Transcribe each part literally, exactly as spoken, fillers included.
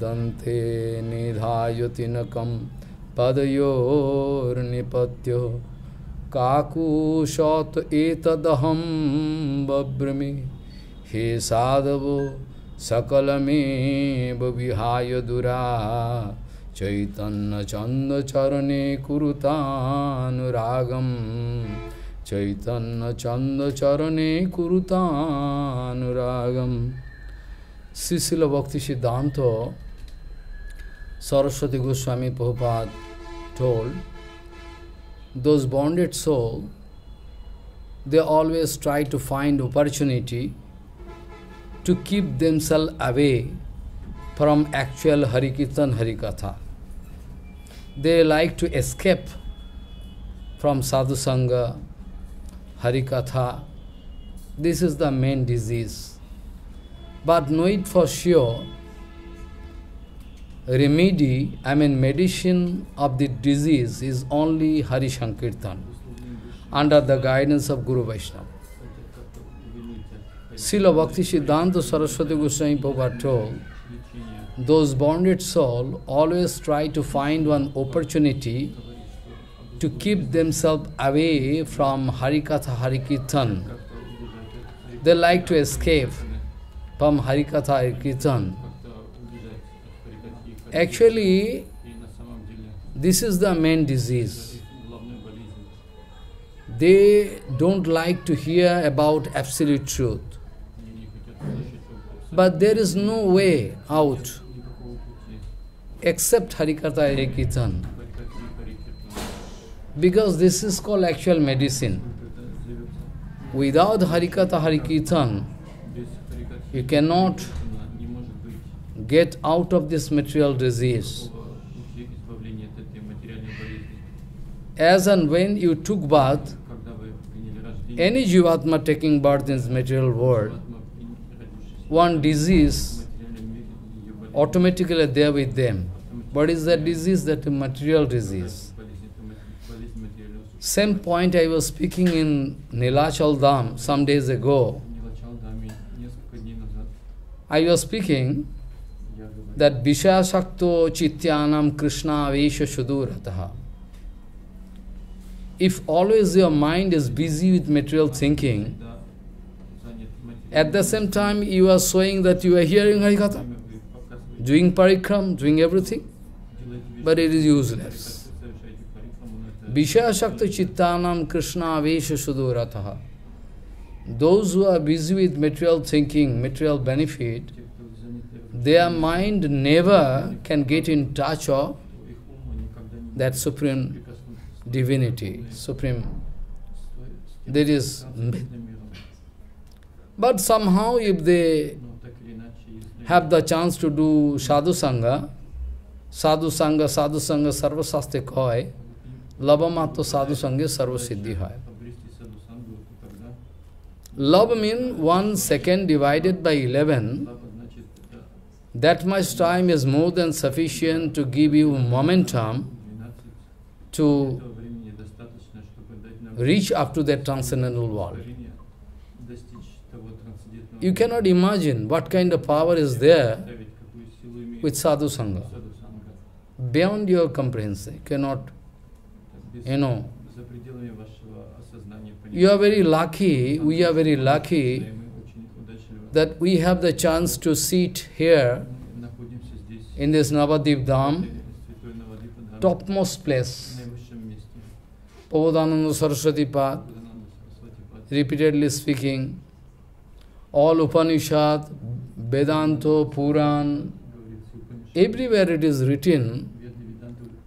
दंते निधायति नकम पदयोर्निपत्यो काकुशत एतदहं बब्रमे हे साधवो सकलमेव विहाय दुरा चैतन्य चंद चरणे कुरुतानुरागम चैतन्य चंद चरणे कुरुतानुरागम। श्रील भक्ति सिद्धांत Saraswati Goswami Prabhupada told, those bonded souls, they always try to find opportunity to keep themselves away from actual Harikirtan Harikatha. They like to escape from sadhusanga, Harikatha. This is the main disease. But know it for sure, remedy, I mean medicine of the disease is only Hari Sankirtan under the guidance of Guru Vaishnava. Srila Bhakti Siddhanta Saraswati Goswami Prabhupada told, those bonded souls always try to find one opportunity to keep themselves away from Harikatha Harikirtan. They like to escape from Harikatha Harikirtan. Actually, this is the main disease. They don't like to hear about absolute truth. But there is no way out except Harikatha Harikirtan, because this is called actual medicine. Without Harikatha Harikirtan, you cannot get out of this material disease. As and when you took birth, any Jivatma taking birth in this material world, one disease automatically there with them. What is that disease? That material disease. Same point I was speaking in Nilachal Dham some days ago. I was speaking that Vishasakto Chityanam Krishna Vesha Shudurataha. If always your mind is busy with material thinking, at the same time you are showing that you are hearing Harikatha, doing parikram, doing everything, but it is useless. Vishasakto Chityanam Krishna Vesha Shudurataha. Those who are busy with material thinking, material benefit, their mind never can get in touch of that Supreme Divinity, Supreme. There is. But somehow if they have the chance to do Sadhu Sangha, Sadhu Sangha, Sadhu Sangha, Sarva Sasthe Khoi, Labamato Sadhu Sangha, Sarva Siddhi Hai. Love means one second divided by eleven. That much time is more than sufficient to give you momentum to reach up to that transcendental world. You cannot imagine what kind of power is there with Sadhu Sangha. Beyond your comprehension, you cannot, you know. You are very lucky, we are very lucky, that we have the chance to sit here in this Navadvip Dham, topmost place. Prabodhananda Saraswati Pad, repeatedly speaking, all Upanishad, Vedanta, Puran, everywhere it is written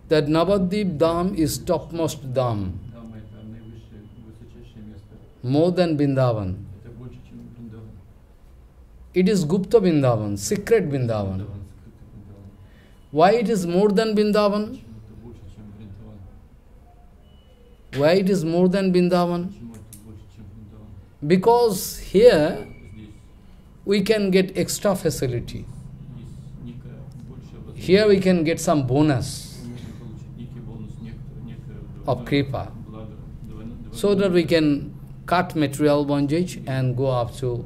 that Navadvip Dham is topmost Dham, more than Vrindavan. It is Gupta Vrindavan, secret Vrindavan. Why it is more than Vrindavan? Why it is more than Vrindavan? Because here we can get extra facility. Here we can get some bonus of kripa, so that we can cut material bondage and go up to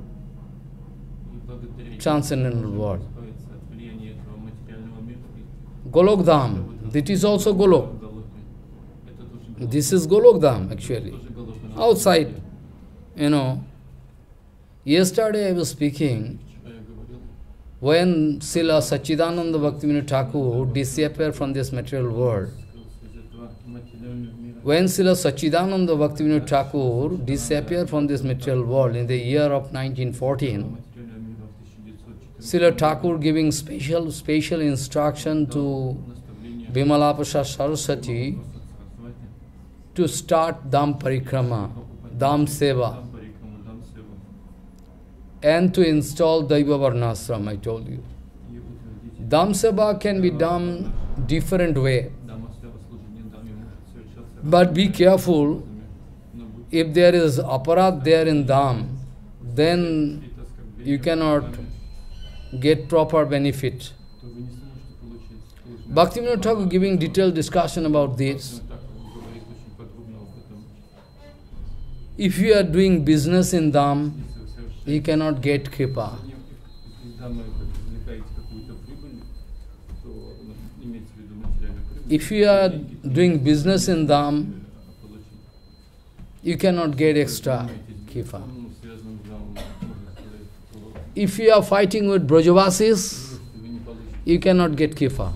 transcendental world. Golok Dham. That is also Golok. This is Golok Dham actually. Outside, you know. Yesterday I was speaking when Srila Sachidananda Bhaktivinoda Thakur disappeared from this material world. When Srila Sachidananda Bhaktivinoda Thakur disappeared from this material world in the year of nineteen fourteen, Srila Thakur giving special special instruction to Vimalapasha Saraswati to start Dham Parikrama, Dham Seva, and to install Daiva Varnashram, I told you. Dham Seva can be done different way. But be careful, if there is aparat there in Dham, then you cannot get proper benefit. Bhaktivinoda Thakur giving detailed discussion about this. If you are doing business in Dham, you cannot get kripa. If you are doing business in Dham, you cannot get extra kripa. If you are fighting with Brajavasis, you cannot get kripa.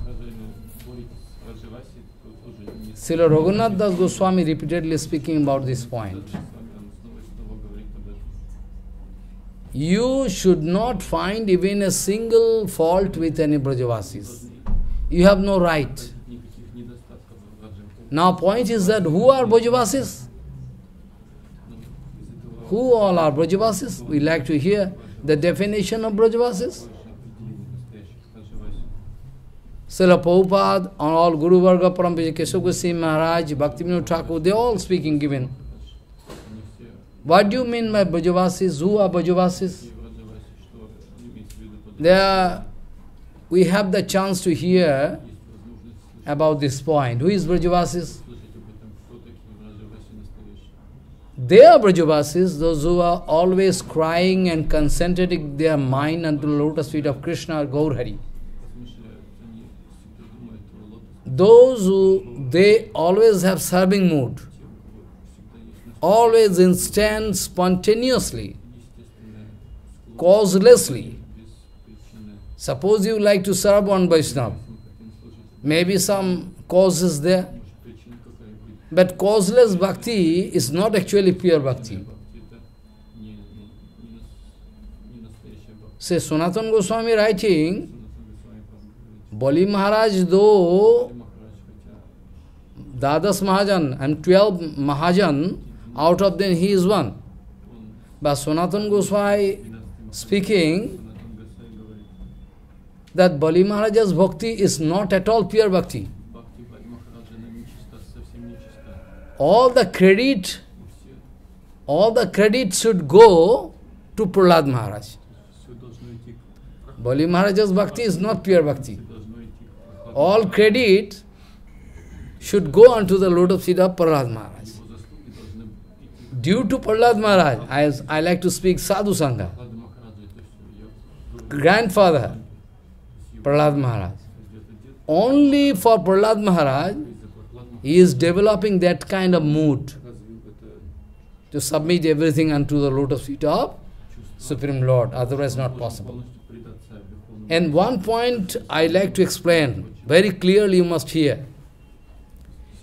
Srila Raghunath Das Goswami repeatedly speaking about this point. You should not find even a single fault with any Brajavasis. You have no right. Now point is that who are Brajavasis? Who all are Brajavasis? We like to hear the definition of Brajavasis. Srila Prabhupada and all Guru Varga, Paramahansa Kesava Goswami Maharaj, Bhaktivinoda Thakur, they all speaking given. What do you mean by Brajavasis? Who are Brajavasis? There, we have the chance to hear about this point. Who is Brajavasis? They are Brajavasis, those who are always crying and concentrating their mind unto the lotus feet of Krishna or Gaurhari. Those who, they always have serving mood. Always instant, spontaneously, causelessly. Suppose you like to serve one Vaishnava, maybe some cause is there, but causeless bhakti is not actually pure bhakti. Say Sanatana Goswami writing, Bali Maharaj, though Dadas Mahajan and twelve Mahajan, out of them he is one. But Sanatana Goswami speaking that Bali Maharaj's bhakti is not at all pure bhakti. All the credit, all the credit should go to Prahlad Maharaj. Bali Maharaj's bhakti is not pure bhakti. All credit should go onto the lotus feet of Prahlad Maharaj. Due to Prahlad Maharaj, as I like to speak Sadhu Sangha, grandfather Prahlad Maharaj, only for Prahlad Maharaj, he is developing that kind of mood to submit everything unto the lotus feet of Supreme Lord, otherwise not possible. And one point I like to explain very clearly, you must hear.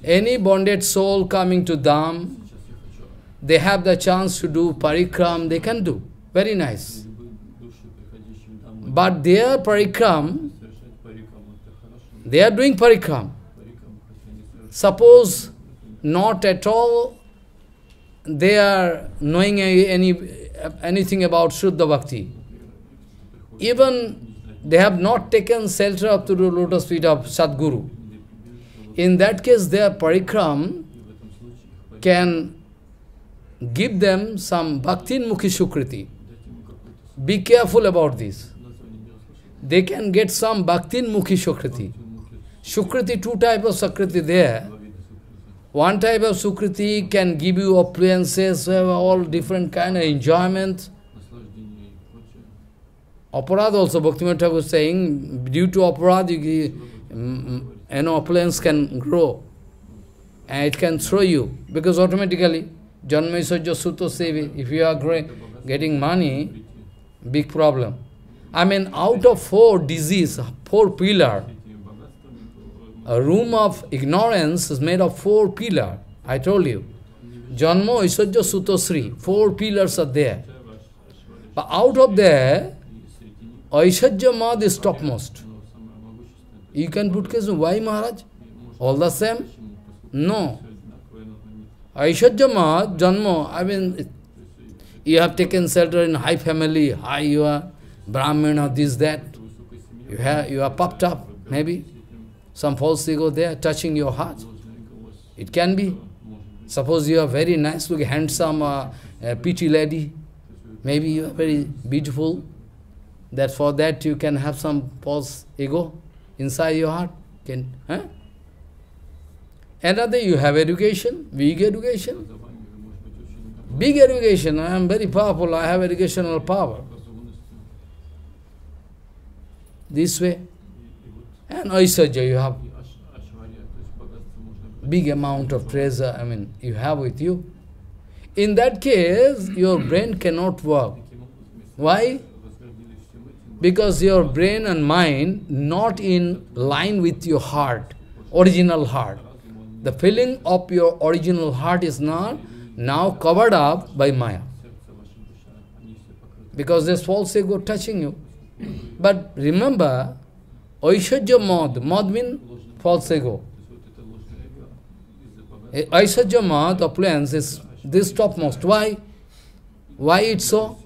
Any bonded soul coming to Dham, they have the chance to do parikram, they can do. Very nice. But their parikram, they are doing parikram. Suppose not at all they are knowing any anything about Shuddha Bhakti. Even they have not taken shelter up to the lotus feet of Sadguru. In that case, their parikram can give them some bhaktin-mukhi sukriti. Be careful about this. They can get some bhaktin-mukhi sukriti. Sukriti, two types of sukriti there. One type of sukriti can give you appliances, all different kind of enjoyment. Aparad also, Bhaktivinoda Thakur was saying, due to aparad, you know, opulence can grow and it can throw you, because automatically, Janma Isajya Suto Sevi, if you are getting money, big problem. I mean, out of four disease, four pillar, a room of ignorance is made of four pillar. I told you, Janma Isajya Suto Sri, four pillars are there. But out of there, Aishajya Mad is topmost. You can put question, why Maharaj? All the same? No. Aishajya Mad, Janma, I mean, you have taken shelter in high family, high you are, Brahmin or this, that. You, have, you are popped up, maybe. Some false ego there, touching your heart. It can be. Suppose you are very nice looking, handsome, uh, uh, pretty lady. Maybe you are very beautiful. That for that you can have some false ego inside your heart. Can, huh? Another, you have education, big education. Big education, I am very powerful, I have educational power. This way. And Aishwarya, you have big amount of treasure, I mean, you have with you. In that case, your brain cannot work. Why? Because your brain and mind not in line with your heart, original heart. The feeling of your original heart is not now covered up by Maya. Because there's false ego touching you. But remember, Aishwarya Mad, Mad means false ego. Aishwarya Mad, opulence, is this topmost. Why? Why it's so?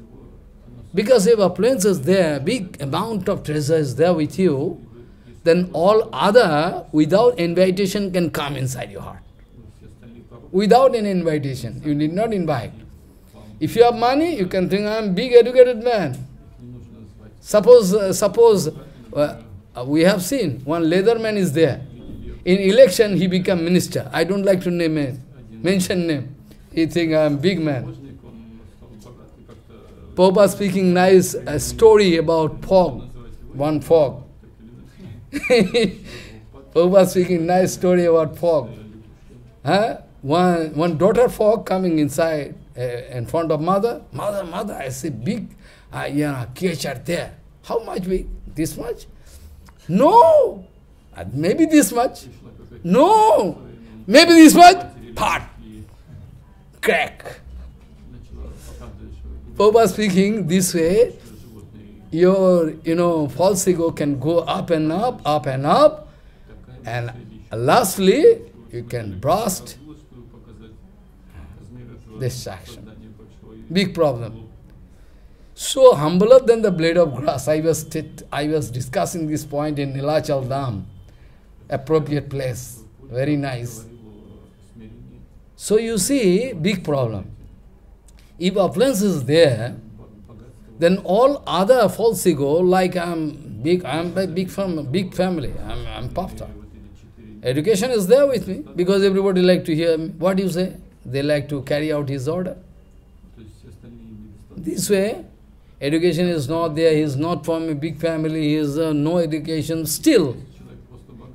Because if opulence is there, big amount of treasure is there with you, then all other, without invitation, can come inside your heart. Without an invitation, you need not invite. If you have money, you can think, I am a big educated man. Suppose, uh, suppose uh, we have seen, one leatherman is there. In election, he become minister. I don't like to name it, mention name. He think, I am big man. Prabhupada speaking nice uh, story about fog, one fog. Prabhupada speaking nice story about fog. Huh? One, one daughter fog coming inside uh, in front of mother. Mother, mother, I see big, uh, you know, cage are there. How much big? This much? No! Uh, maybe this much? No! Maybe this much? Part. Crack. Prabhupada speaking this way, your, you know, false ego can go up and up, up and up, and lastly, you can burst distraction. Big problem. So humbler than the blade of grass. I was, I was discussing this point in Nilachal Dham, appropriate place, very nice. So you see, big problem. If opulence is there, then all other false ego, like I'm big, I'm a big fam big family, I'm I'm puffed up. Education is there with me because everybody like to hear me. What do you say? They like to carry out his order. This way, education is not there. He is not from a big family. He is uh, no education. Still,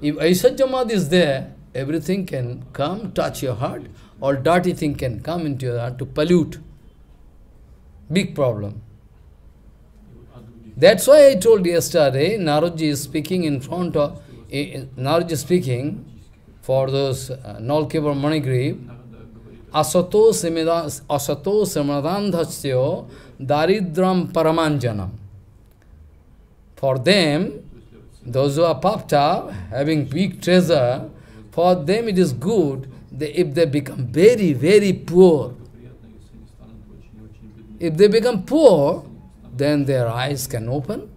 if Aishwarya Mad is there, everything can come touch your heart, or dirty thing can come into your heart to pollute. Big problem. That's why I told yesterday, Narad Ji is speaking in front of, uh, Narad Ji is speaking for those uh, Nalkevar Manigriv, Asato Samadandhasya Daridram Paramanjanam. For them, those who are puffed up, having big treasure, for them it is good they, if they become very, very poor. If they become poor, then their eyes can open.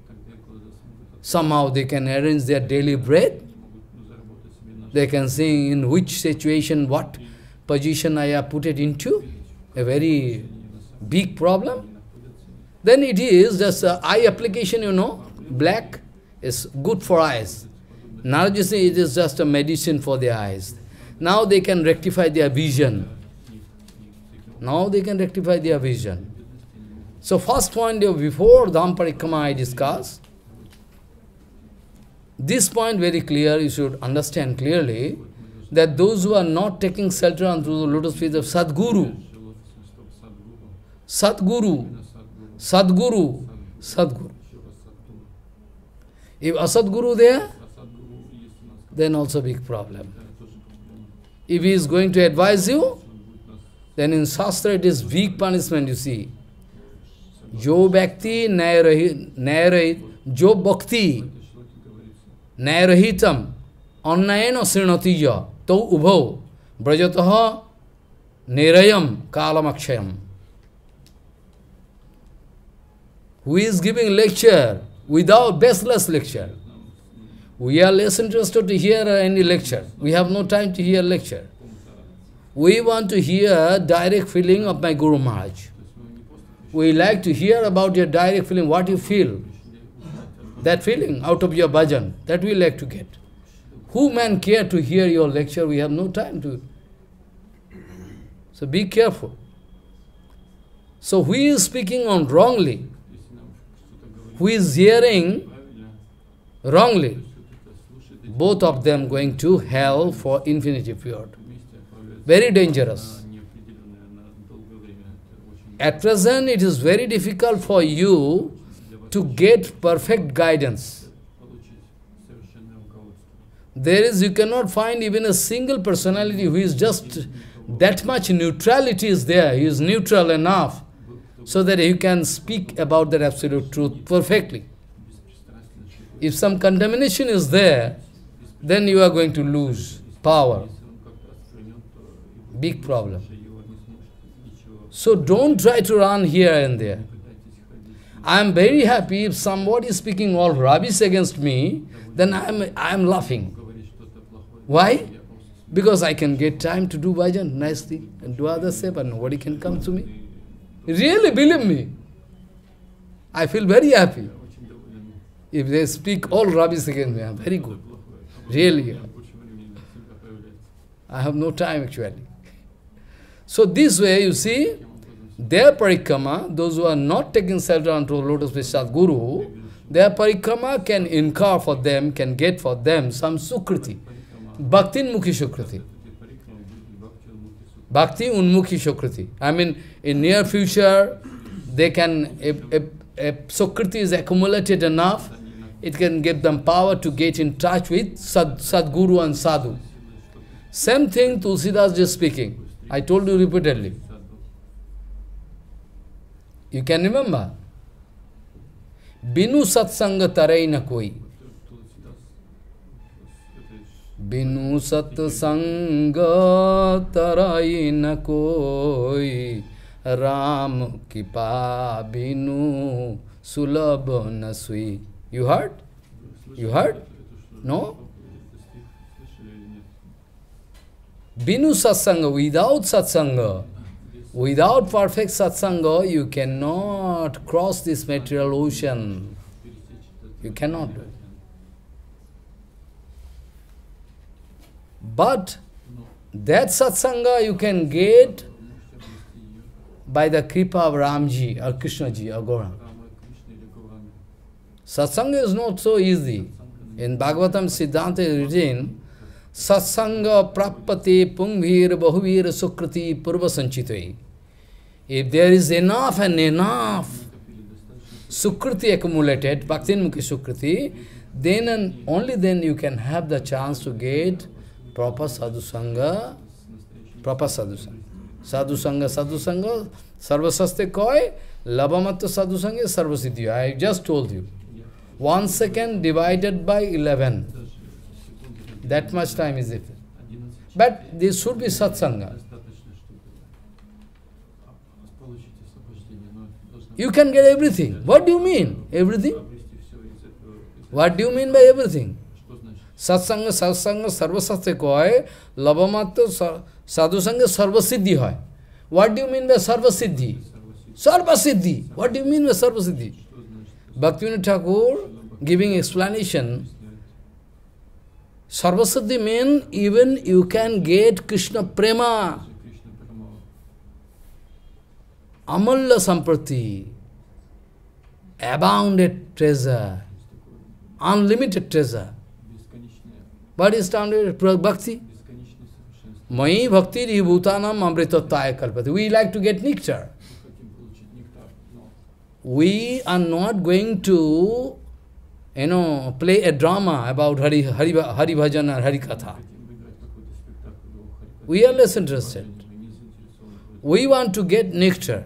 Somehow they can arrange their daily bread. They can see in which situation, what position I have put it into. A very big problem. Then it is just uh, eye application, you know, black is good for eyes. Narad Ji says it is just a medicine for their eyes. Now they can rectify their vision. Now they can rectify their vision. So first point, before Dham Parikrama I discussed, This point very clear, you should understand clearly that those who are not taking shelter under the lotus feet of Sadguru, Sadguru, Sadguru, Sadguru. If Asadguru there, then also big problem. If he is going to advise you, then in Shastra it is big punishment, you see. Jo bhakti nayarahit, jo bhakti nayarahitam, annayena srinatija, tau ubhav, brajataha nirayam kalamakshayam. Who is giving lecture without baseless lecture? We are less interested to hear any lecture. We have no time to hear lecture. We want to hear direct feeling of my Guru Maharaj. We like to hear about your direct feeling, what you feel. That feeling out of your bhajan, that we like to get. Who man care to hear your lecture? We have no time to. So be careful. So who is speaking on wrongly? Who is hearing wrongly? Both of them going to hell for infinity period. Very dangerous. At present, it is very difficult for you to get perfect guidance. There is, you cannot find even a single personality who is just that much neutrality is there. He is neutral enough so that you can speak about that absolute truth perfectly. If some contamination is there, then you are going to lose power. Big problem. So don't try to run here and there. I am very happy if somebody is speaking all rubbish against me, then I am, I am laughing. Why? Because I can get time to do bhajan nicely and do other step and nobody can come to me. Really, believe me, I feel very happy. If they speak all rubbish against me, I am very good. Really. I have no time actually. So this way, you see, their parikrama, those who are not taking shelter unto lotus feet Sadguru, their parikrama can incur for them, can get for them some sukriti. Bhaktin mukhi sukriti. Bhakti unmukhi sukriti. I mean, in near future, they can, if, if, if sukriti is accumulated enough, it can give them power to get in touch with Sad, Sadguru and Sadhu. Same thing Tulsidas is speaking. I told you repeatedly. You can remember. Binu satsanga tarai na koi. Binu satsanga tarai na koi. Ram kipa binu sulabh na sui. You heard? You heard? No? Binu satsanga, without satsanga, without perfect satsanga, you cannot cross this material ocean. You cannot do it. But that satsanga you can get by the kripa of Ramji or Krishnaji or Gauranga. Satsanga is not so easy. In Bhagavatam Siddhanta is written, Satsanga prapati punghir bahuvir sukriti purva sanchitve. If there is enough and enough sukriti accumulated, bhaktin mukhi sukriti, then and only then you can have the chance to get proper sadhusanga, proper sadhusanga. Sadhusanga, sadhusanga, sarvasaste koi, labamatta sadhusanga, sarvasiddhi. I just told you. One second divided by eleven. That much time is it. But this should be satsanga. You can get everything. What do you mean? Everything? What do you mean by everything? Satsanga, satsanga, sarvasasya koi, labamatta, sadhusanga, sarvasiddhi hai. What do you mean by sarvasiddhi? Sarvasiddhi. What do you mean by sarvasiddhi? Bhaktivinoda Thakur giving explanation. Sarvasiddhi means even you can get Krishna Prema. Amalla Samprati. Abounded treasure. Unlimited treasure. What is standard bhakti? Mai bhakti ribhutanam amritattaya kalpati. We like to get nectar. We are not going to, you know, play a drama about Hari, Hari, Hari Bhajan or Hari Katha. We are less interested. We want to get nectar.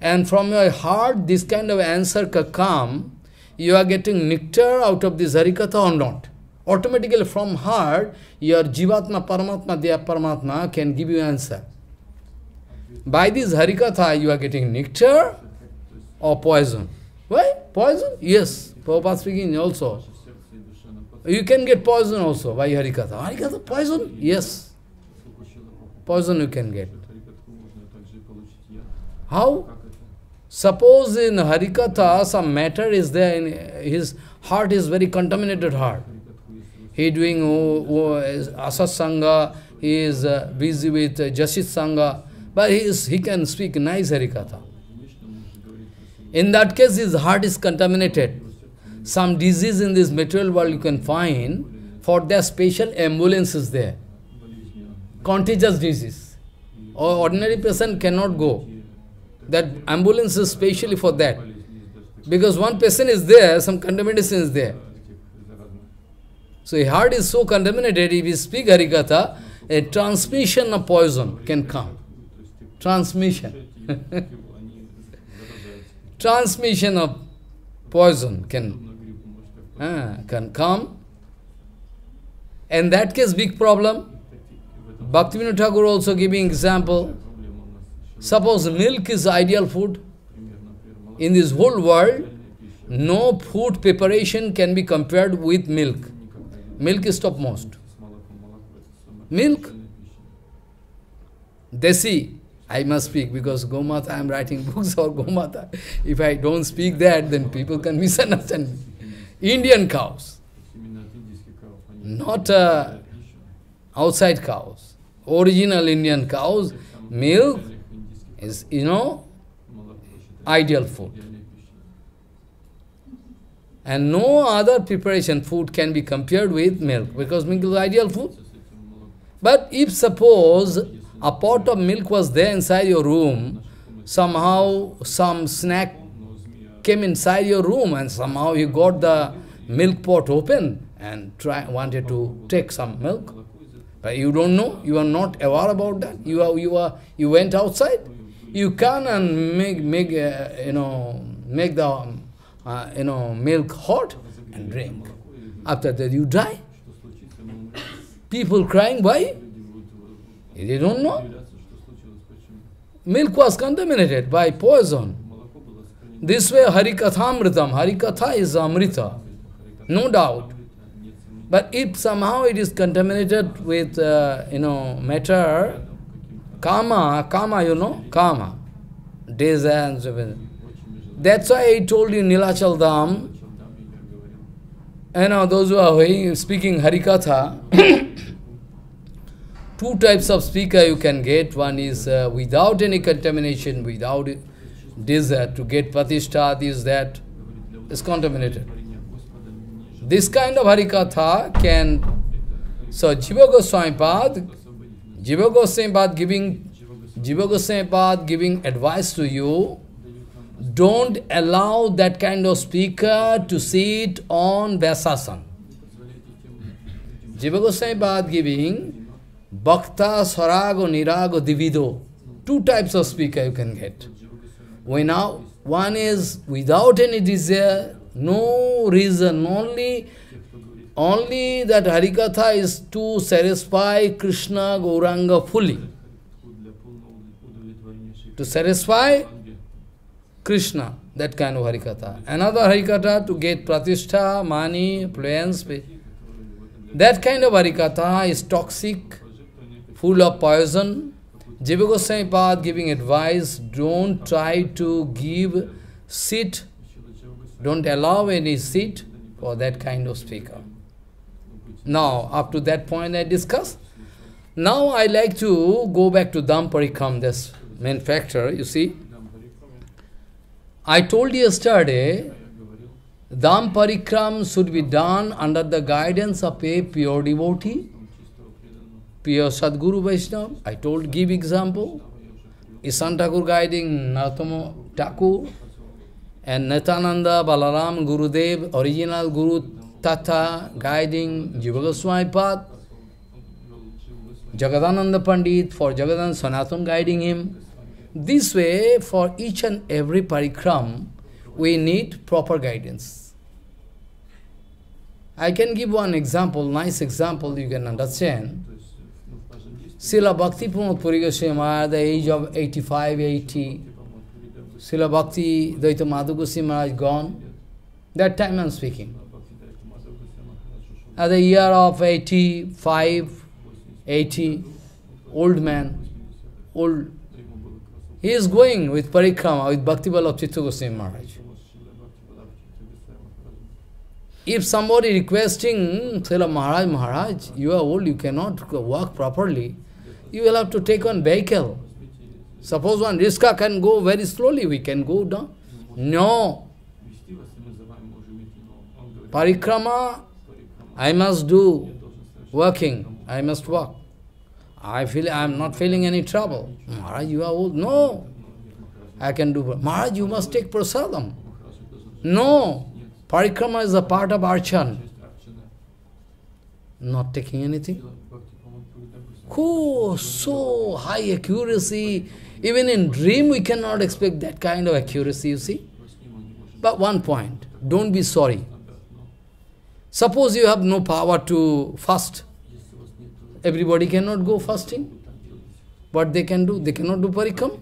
And from your heart, this kind of answer can come. You are getting nectar out of this Hari Katha or not. Automatically from heart, your Jivatma, Paramatma, Dea Paramatma can give you answer. By this Hari Katha, you are getting nectar or poison. Why? Poison? Yes. Prabhupada speaking also. You can get poison also by Hari Katha. Hari Katha poison? Yes. Poison you can get. How? Suppose in Hari Katha some matter is there, in his heart is very contaminated heart. He doing oh, oh, Asat Sangha, he is uh, busy with uh, Jasit Sangha, but he, is, he can speak nice Hari Katha. In that case, his heart is contaminated. Some disease in this material world you can find, for their special ambulance is there. Contagious disease. Or ordinary person cannot go. That ambulance is specially for that. Because one person is there, some contamination is there. So his heart is so contaminated, if you speak Hari Katha, a transmission of poison can come. Transmission. Transmission of poison can, uh, can come. In that case, big problem. Bhaktivinoda Thakur also giving example. Suppose milk is ideal food. In this whole world, no food preparation can be compared with milk. Milk is topmost. Milk? Desi. I must speak because Gomata, I am writing books or Gomata. If I don't speak that, then people can misunderstand. Indian cows. Not uh, outside cows. Original Indian cows. Milk is, you know, ideal food. And no other preparation food can be compared with milk, because milk is ideal food. But if suppose a pot of milk was there inside your room, somehow some snack came inside your room and somehow you got the milk pot open and try, wanted to take some milk. But you don't know, you are not aware about that. You are, you are, you went outside. You can and make, make uh, you know, make the, uh, you know, milk hot and drink. After that, you die. People crying, why? They don't know. Milk was contaminated by poison. This way, Hari Katha Amritam. Hari Katha is Amrita, no doubt. But if somehow it is contaminated with, uh, you know, matter, karma, karma, you know, karma, desire and so on. That's why I told you Nilachal Dham, you know, those who are speaking Hari Katha, two types of speaker you can get. One is uh, without any contamination, without desire to get Pratishtha, this, that, is contaminated. This kind of Hari Katha can... So, Jiva Goswami Pad, Jiva Goswami Pad giving, Jiva Goswami Pad giving advice to you, don't allow that kind of speaker to sit on Vyasasana. Jiva Goswami Pad giving Bhakta, Swarago, Nirago, Divido. Two types of speaker you can get. We now, one is without any desire, no reason, only, only that Harikatha is to satisfy Krishna Gauranga fully. To satisfy Krishna, that kind of Harikatha. Another Harikatha to get Pratishtha, money, influence. That kind of Harikatha is toxic, full of poison. Jiva Goswami Pad giving advice, don't try to give seat. Don't allow any seat for that kind of speaker. Now, up to that point I discussed. Now I like to go back to Dham Parikram, this main factor, you see. I told you yesterday Dham Parikram should be done under the guidance of a pure devotee, pure Sadguru Vaishnava. I told, give example. Isan Thakur guiding Narottama Thakur and Nityananda, Balaram, Gurudev, original Guru Tattva guiding Jiva Goswami path. Jagadananda Pandit for Jagadananda Sanatana guiding him. This way, for each and every parikram, we need proper guidance. I can give one example, nice example you can understand. Srila Bhakti Pramod Puri Goswami Maharaj, the age of eighty-five, eighty. Srila Bhakti Dvaita Madhava Goswami Maharaj gone. That time I am speaking. At the year of eighty-five, eighty, old man, old. He is going with parikrama, with Bhakti Vallabh Chitta Goswami Maharaj. If somebody requesting, Srila Maharaj, Maharaj, you are old, you cannot walk properly, you will have to take on vehicle. Suppose one rickshaw can go very slowly, we can go down. No. Parikrama, I must do walking, I must walk. I feel I am not feeling any trouble. Maharaj, you are old. No, I can do. Maharaj, you must take prasadam. No, parikrama is a part of archan. Not taking anything. Oh, so high accuracy. Even in dream, we cannot expect that kind of accuracy, you see. But one point, don't be sorry. Suppose you have no power to fast. Everybody cannot go fasting. What they can do? They cannot do parikram.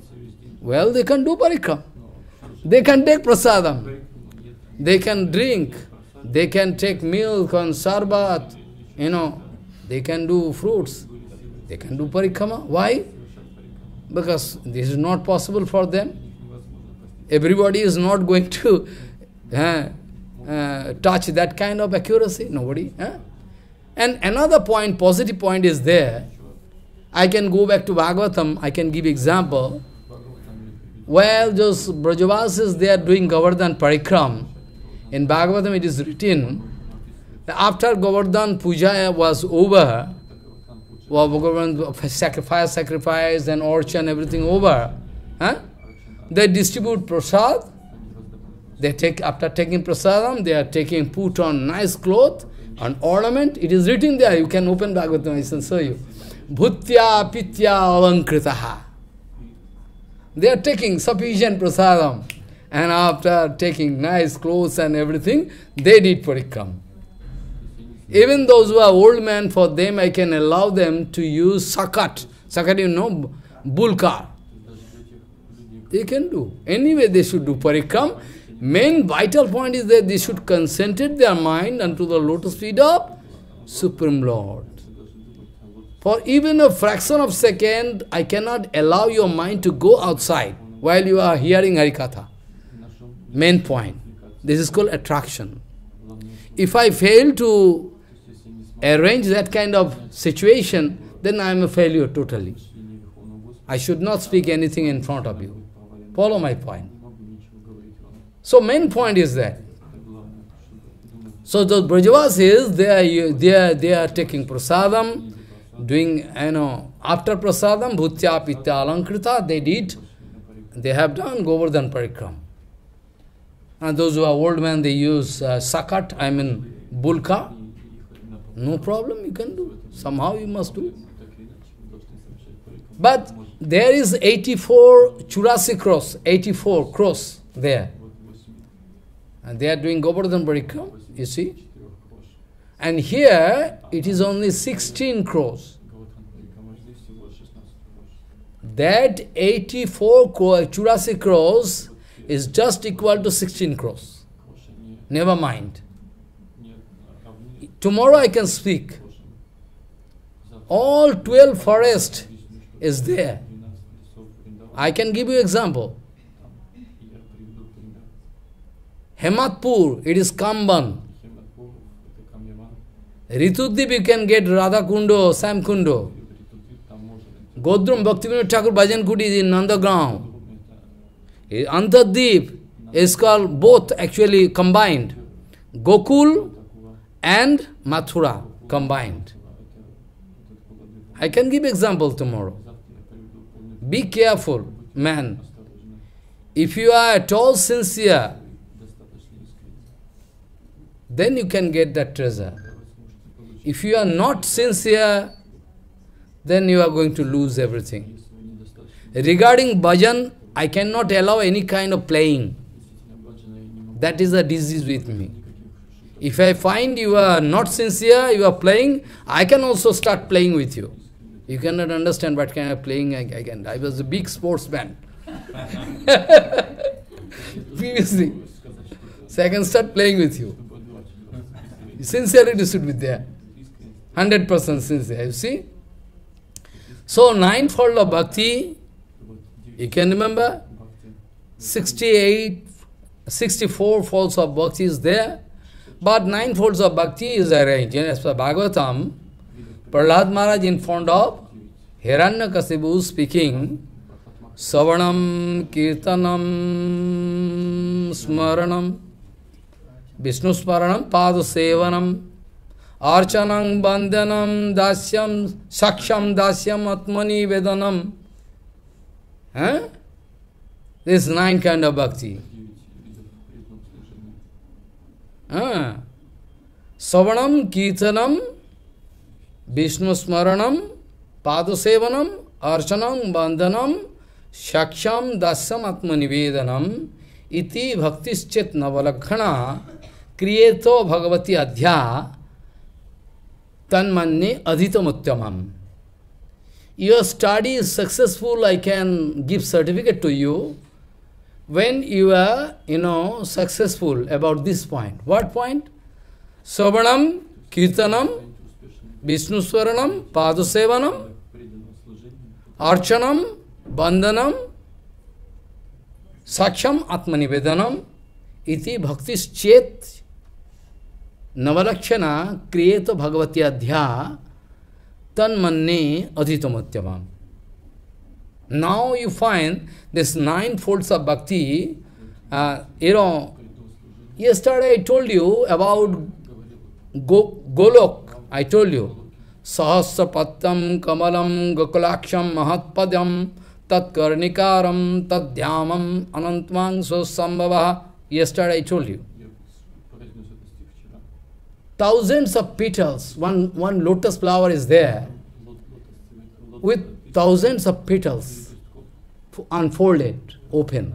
Well, they can do parikram. They can take prasadam. They can drink. They can take milk and sarbat. You know, they can do fruits. They can do parikrama. Why? Because this is not possible for them. Everybody is not going to uh, uh, touch that kind of accuracy. Nobody. Eh? And another point, positive point is there. I can go back to Bhagavatam, I can give example. Well, those Brajavasis, they are doing Govardhan Parikram. In Bhagavatam it is written, that after Govardhan Puja was over, well, Govardhan sacrifice, sacrifice and orchan, everything over, huh? They distribute prasad. They take, after taking prasadam, they are taking, put on nice clothes, an ornament. It is written there. You can open Bhagavatam, I can show you. Bhutya pitya alankritaha. They are taking sufficient prasadam. And after taking nice clothes and everything, they did parikram. Even those who are old men, for them, I can allow them to use sakat. Sakat, you know, bulkar. They can do. Anyway, they should do parikram. Main vital point is that they should concentrate their mind unto the lotus feet of Supreme Lord. For even a fraction of a second, I cannot allow your mind to go outside while you are hearing Harikatha. Main point. This is called attraction. If I fail to arrange that kind of situation, then I am a failure totally. I should not speak anything in front of you. Follow my point. So main point is that. So the Brajavasis, they are, they are, they are taking prasadam, doing, you know, after prasadam, bhutya pitya alankrita, they did, they have done Govardhan Parikram. And those who are old men, they use uh, sakat, I mean, bulka. No problem, you can do. Somehow you must do. But there is eighty-four, churasi cross, eighty-four cross there. And they are doing Govardhan Parikram, you see. And here, it is only sixteen crores. That eighty-four, churasi crores is just equal to sixteen crores. Never mind. Tomorrow I can speak. All twelve forests is there. I can give you example. Hematpur, it is Kamban. Ritudip, you can get Radha Kundo, Sam Kundo. Godrum, Bhaktivinoda Thakur Bhajan Kuti is in Nandagram. Antadip is called both actually combined. Gokul and Mathura combined. I can give example tomorrow. Be careful, man. If you are at all sincere, then you can get that treasure. If you are not sincere, then you are going to lose everything. Regarding bhajan, I cannot allow any kind of playing. That is a disease with me. If I find you are not sincere, you are playing, I can also start playing with you. You cannot understand what kind of playing I, I can. I was a big sportsman. Previously. So I can start playing with you. Sincerity should be there. one hundred percent sincere, you see? So, ninefold of bhakti, you can remember? sixty-eight, sixty-four folds of bhakti is there. But nine folds of bhakti is arranged. As per Bhagavatam, Prahlad Maharaj in front of Hiranyakasipu speaking, Savanam Kirtanam Smaranam Vishnu Smaranam Padusevanam Archanam Bandhanam Dasyam Saksham Dasyam Atmani Vedanam. Huh? This nine kind of bhakti. Ah. Savanam, Kirtanam, Vishnu Smaranam, Padusevanam, Archanam, Bandhanam, Shaksham, Dasyam, Atmanivedanam, Iti Bhaktischet Navalakhana, Kriyeto Bhagavati Adhya, Tanmanne Adhitamuttamam. Your study is successful, I can give certificate to you. When you are, you know, successful about this point. What point? Savanam, Kirtanam, Vishnu Swaranam, Padusevanam, Archanam, Bandhanam, Saksham Atmanivedanam, Iti Bhaktis Chet, Navalakshana, Kriyeto Bhagavati Adhya, Tanmanne Adhitamatyavam. Now you find this nine folds of bhakti, uh, you know, yesterday I told you about go, Golok, I told you, Sahasrapatam Kamalam Gokulaksham Mahatpadam Tat Karnikaram Tat Dhyamam Anantmang Sosambhavaha. Yesterday I told you. Thousands of petals, one, one lotus flower is there with thousands of petals unfolded, open.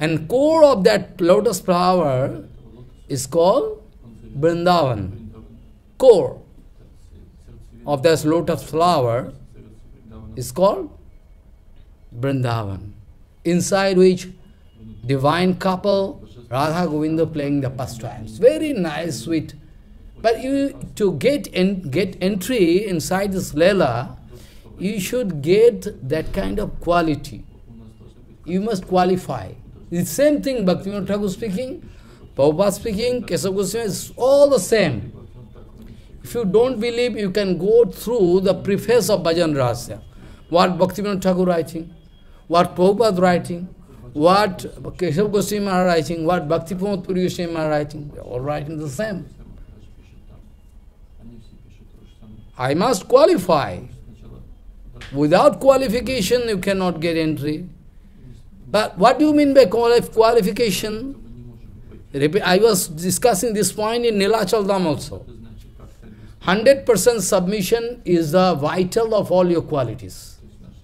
And core of that lotus flower is called Vrindavan. Core of that lotus flower is called Vrindavan. Inside which divine couple, Radha Govinda playing the pastimes. Very nice, sweet. But you to get, in, get entry inside this Leela, you should get that kind of quality. You must qualify. The same thing Bhaktivinoda Thakur speaking, Prabhupada speaking, Kesava Goswami is all the same. If you don't believe, you can go through the preface of Bhajan Rahasya. What Bhaktivinoda Thakur writing, what Prabhupada writing, what Kesava Goswami are writing, what Bhakti Pramod Puri Goswami are writing, they are all writing the same. I must qualify. Without qualification, you cannot get entry. But what do you mean by qualification? I was discussing this point in Nilachal Dham also. one hundred percent submission is the vital of all your qualities.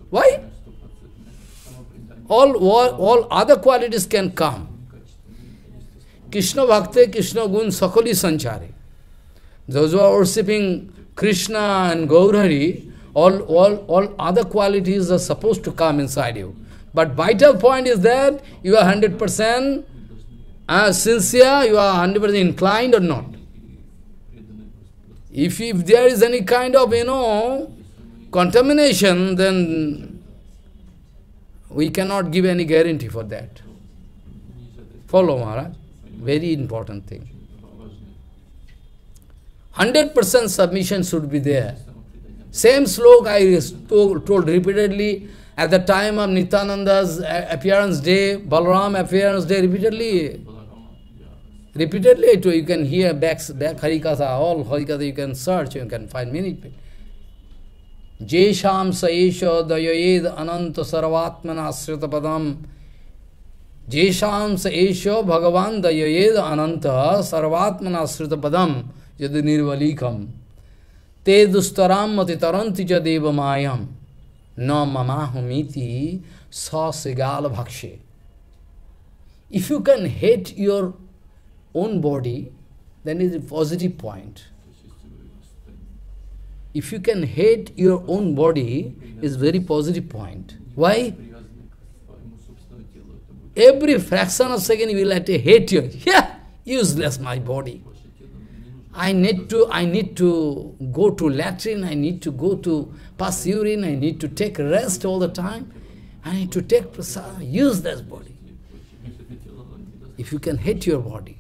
Why? All, all, all other qualities can come. Krishna Bhakte, Krishna Gun, Sakali Sanchari. Those who are worshipping Krishna and Gaurhari, All, all, all other qualities are supposed to come inside you. But vital point is that you are one hundred percent uh, sincere, you are one hundred percent inclined or not. If, if there is any kind of, you know, contamination, then we cannot give any guarantee for that. Follow, Maharaj. Very important thing. one hundred percent submission should be there. Same slok I told, told repeatedly at the time of Nityananda's appearance day, Balaram appearance day repeatedly. Repeatedly, it, you can hear back, back Harikatha, all Harikatha you can search, you can find many people. Jesham Saesha Dayoed Ananta Sarvatmana Asrita Padam. Jesham Saesha Bhagavan Dayoed Ananta Sarvatmana Asrita Padam Jadi Nirvalikam. Te Dustaram Matitaranti Jadeva Mayam. Na Mamahumiti Sa Sigal Bhakshe. If you can hate your own body, then is a positive point. If you can hate your own body, is very positive point. Why? Every fraction of second you will have to hate your, yeah, useless my body. I need to, I need to go to latrine, I need to go to pass urine, I need to take rest all the time, I need to take useless body. If you can hate your body.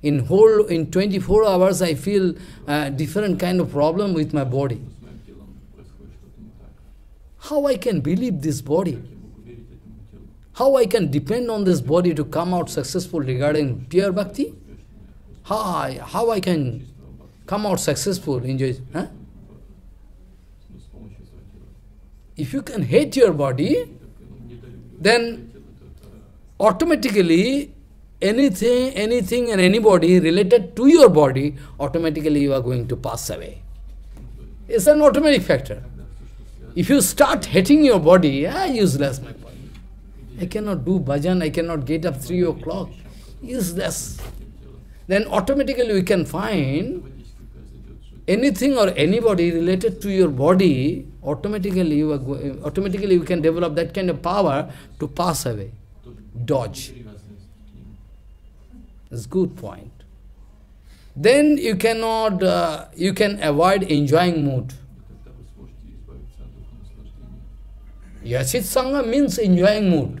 In whole, in twenty-four hours, I feel uh, different kind of problem with my body. How I can believe this body? How I can depend on this body to come out successful regarding pure bhakti? How I, how I can come out successful in huh? If you can hate your body, then automatically Anything, anything and anybody related to your body, automatically you are going to pass away. It's an automatic factor. If you start hating your body, ah, useless my body. I cannot do bhajan, I cannot get up three o'clock, useless. Then automatically we can find anything or anybody related to your body, automatically you are going, automatically you can develop that kind of power to pass away, dodge. It's a good point. Then you cannot, uh, you can avoid enjoying mood. Yachit Sangha means enjoying mood.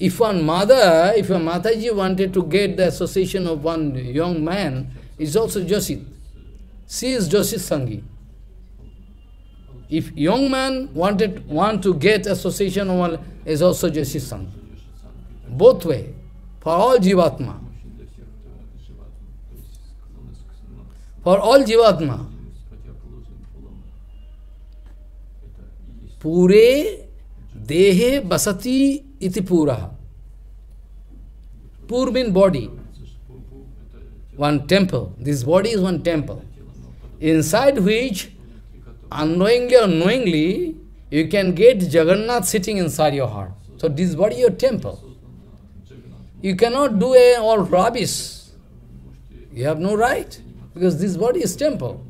If one mother, if a Mataji wanted to get the association of one young man, is also Joshit. She is Joshit Sanghi. If young man wanted want to get association of one, is also Joshit Sanghi. Both way. For all Jivatma. For all Jivatma. Pure Dehe Basati Iti Pura. Pur means body. One temple. This body is one temple. Inside which, unknowingly or knowingly, you can get Jagannath sitting inside your heart. So this body is your temple. You cannot do a, all rubbish. You have no right, because this body is temple,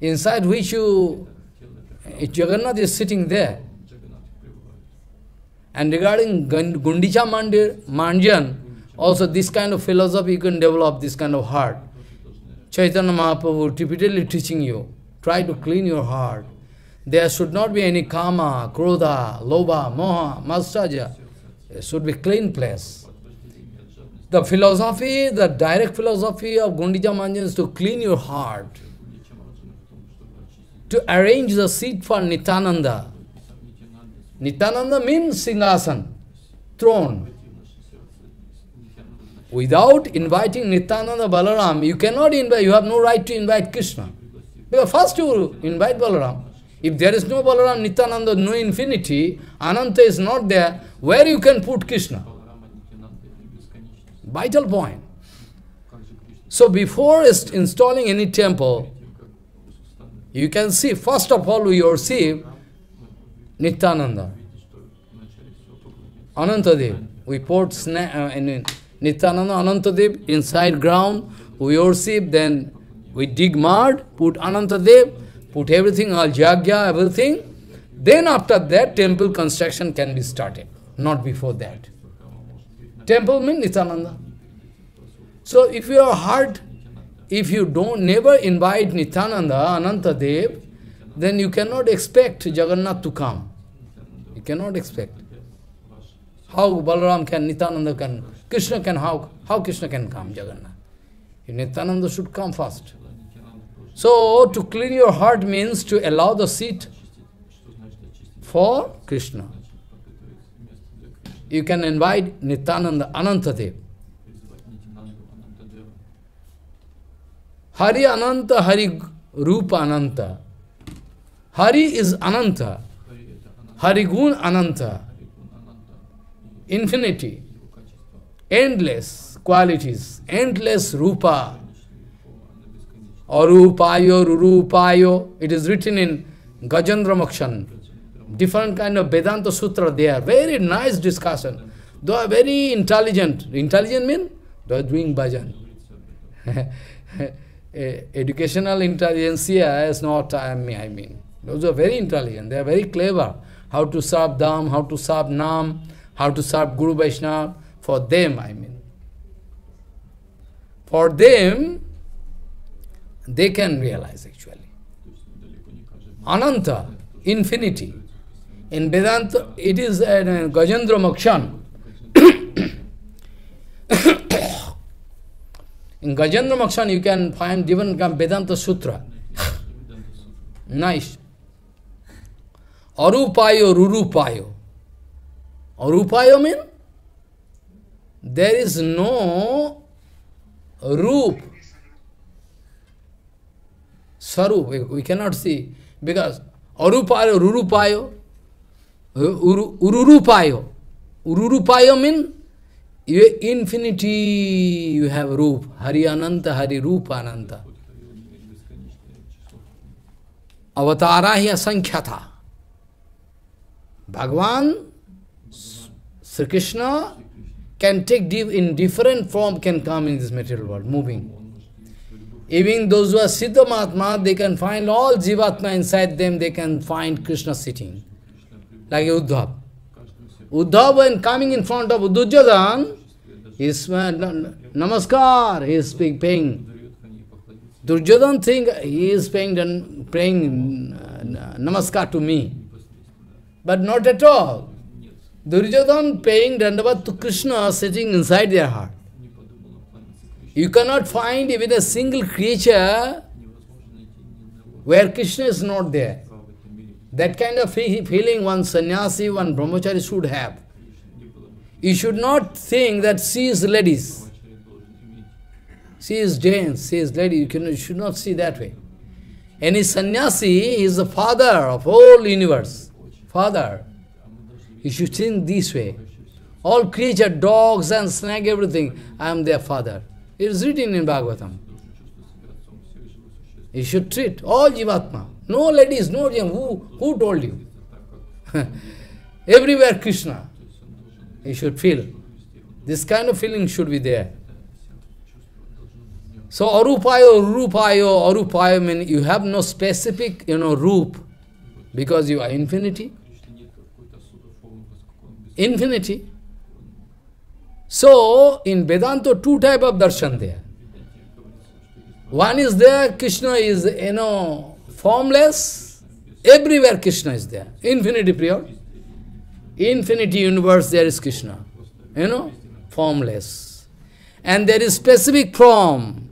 inside which you, Jagannath is sitting there. And regarding Gundicha Manjan, also this kind of philosophy you can develop, this kind of heart. Chaitanya Mahaprabhu repeatedly teaching you, try to clean your heart. There should not be any kama, krodha, lobha, moha, mastaja. It should be clean place. The philosophy, the direct philosophy of Gundicha Manjan is to clean your heart, to arrange the seat for Nityananda. Nityananda means Singhasan, throne. Without inviting Nityananda Balaram, you cannot invite, you have no right to invite Krishna. Because first you invite Balaram. If there is no Balaram, Nityananda, no infinity, Ananta is not there, where you can put Krishna? Vital point. So before installing any temple, you can see, first of all, you receive Nityananda. Anantadev. We poured Nityananda, Anantadev inside ground. We receive, then we dig mud, put Anantadev, put everything, all jagya, everything. Then after that, temple construction can be started. Not before that. Temple means Nityananda. So if your heart, if you don't never invite Nityananda, Anantadev, then you cannot expect Jagannath to come. You cannot expect. How Balaram can, Nityananda can, Krishna can, how, how Krishna can come, Jagannath? If Nityananda should come first. So to clean your heart means to allow the seat for Krishna. You can invite Nityananda, Anantadev. Hari Ananta, Hari Rupa Ananta. Hari is Ananta. Hari Gun Ananta. Infinity. Endless qualities. Endless Rupa. Arupayo, Rurupayo. It is written in Gajendra Mokshan. Different kind of Vedanta Sutra there. Very nice discussion. They are very intelligent. Intelligent means they are doing bhajan. Educational intelligentsia is not I mean, I mean. Those are very intelligent. They are very clever. How to serve Dham, how to serve Nam, how to serve Guru Vaishnava. For them, I mean. For them, they can realize actually. Ananta, infinity. In Vedanta, it is at uh, Gajendra Mokshan. In Gajendra Mokshan, you can find even Vedanta Sutra. Nice. Arupayo, Rurupayo. Arupayo means there is no Rup. Sarup, we cannot see. Because Arupayo, Rurupayo. Uru, ururupayo. Ururupayo means infinity you have Rupa. Hari Ananta, Hari Rupa Ananta. Avatarahiya Sankhyata. Bhagavan, Sri Krishna can take deep in different form, can come in this material world, moving. Even those who are Siddha Mahatma, they can find all Jivatma inside them, they can find Krishna sitting. Like Uddhav. Uddhav, when coming in front of Duryodhana, he is namaskar, he is paying. Duryodhana think he is paying, praying uh, namaskar to me. But not at all. Duryodhana paying dandavat to Krishna sitting inside their heart. You cannot find even a single creature where Krishna is not there. That kind of feeling one sannyasi, one brahmachari should have. You should not think that she is ladies. She is Jains, she is lady. You, can, you should not see that way. Any sannyasi is the father of all universe. Father. You should think this way. All creature, dogs and snake, everything, I am their father. It is written in Bhagavatam. You should treat all Jivatma. No ladies, no Jain. Who, who told you? Everywhere Krishna. You should feel. This kind of feeling should be there. So Arupayo, Rupayo, Arupayo means you have no specific, you know, Rup. Because you are infinity. Infinity. So in Vedanta, two types of darshan there. One is there, Krishna is, you know, formless, everywhere Krishna is there. Infinity period. Infinity universe, there is Krishna. You know? Formless. And there is specific form.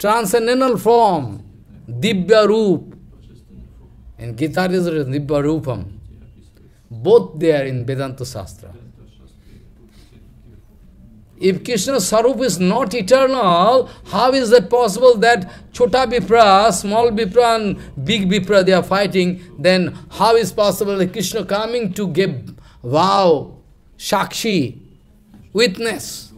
Transcendental form. Divya Rup. In Gita it is written Divya Rupam. Both there in Vedanta Shastra. If Krishna's Sarup is not eternal, how is that possible that Chota Vipra, small Vipra and big Vipra, they are fighting? Then how is possible that Krishna coming to give vow, Shakshi, witness?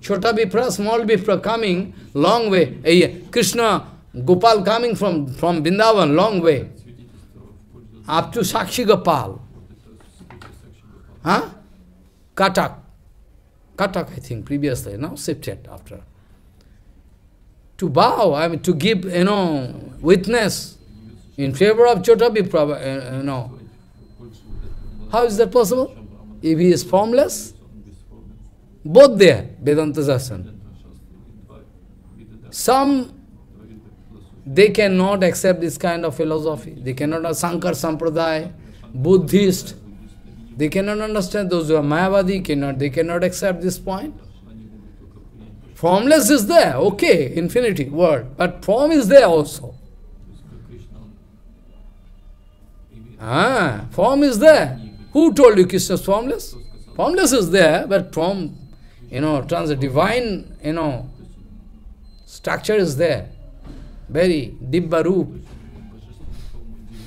Chota Vipra, small Vipra coming long way. Krishna, Gopal coming from, from Vrindavan, long way. Up to Shakshi Gopal. Huh? Katak. Katak, I think, previously, now shifted after. To bow, I mean, to give, you know, witness in favor of Chota Vipra, you know. How is that possible? If he is formless, both there, Vedanta Shastra. Some, they cannot accept this kind of philosophy. They cannot, Sankar Sampradaya, Buddhist. They cannot understand, those who are Mayavadi, cannot, they cannot accept this point. Formless is there, okay, infinity, word, but form is there also. Ah, form is there. Who told you Krishna is formless? Formless is there, but form, you know, trans divine, you know, structure is there, very Dibba Roop.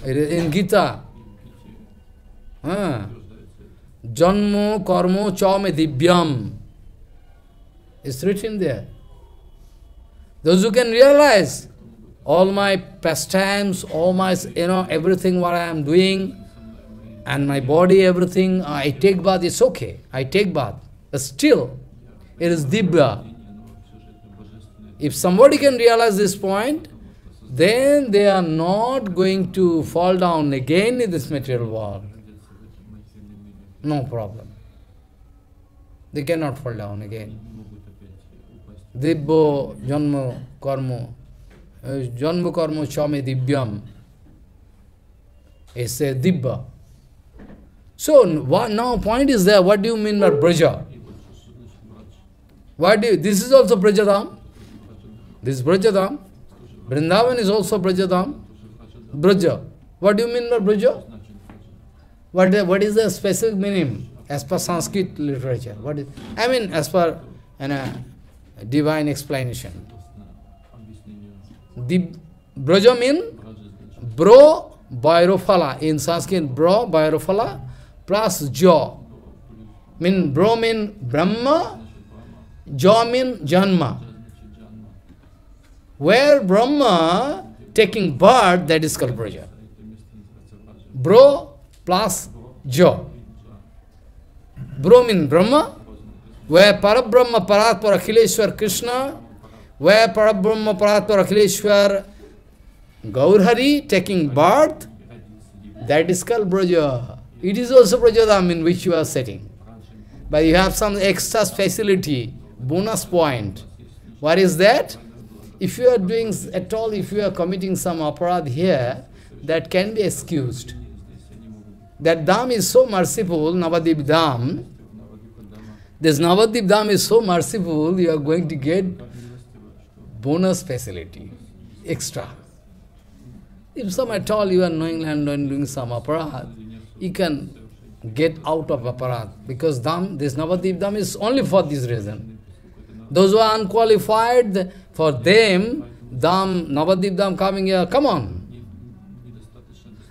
It is in Gita. Ah. Janmo karmo chame dibhyam. It's written there. Those who can realize all my pastimes, all my, you know, everything what I am doing, and my body, everything, I take bath, it's okay. I take bath. But still, it is Dibya. If somebody can realize this point, then they are not going to fall down again in this material world. No problem. They cannot fall down again. Dibbo, janmo, karmo, janmo, karmo, chame, dibhyam. It's a dibba. So, what, now point is there, what do you mean by Braja? Why do you, this is also Brajadam. This is Brajadam. Vrindavan is also Brajadam. Braja. What do you mean by Braja? What, what is the specific meaning as per Sanskrit literature? What is, I mean, as per you know, divine explanation. The Braja means Bro Bhairofala. In Sanskrit, Bro Bhairofala plus Ja. Mean Bro means Brahma, Ja means Janma. Where Brahma taking birth, that is called Braja. Bro plus Jo. Bro means Brahma, where Parabrahma Paratpara Akhileshwar Krishna, where Parabrahma Paratpara Akhileshwar Gaurhari taking birth, that is called Braja. It is also Brajadam in which you are sitting. But you have some extra facility, bonus point. What is that? If you are doing at all, if you are committing some aparadh here, that can be excused. That Dham is so merciful, Navadip Dham. This Navadip Dham is so merciful, you are going to get bonus facility, extra. If some at all you are knowing and doing some aparadh, you can get out of aparadh. Because Dham, this Navadip Dham is only for this reason. Those who are unqualified, for them, Dham, Navadip Dham coming here, come on.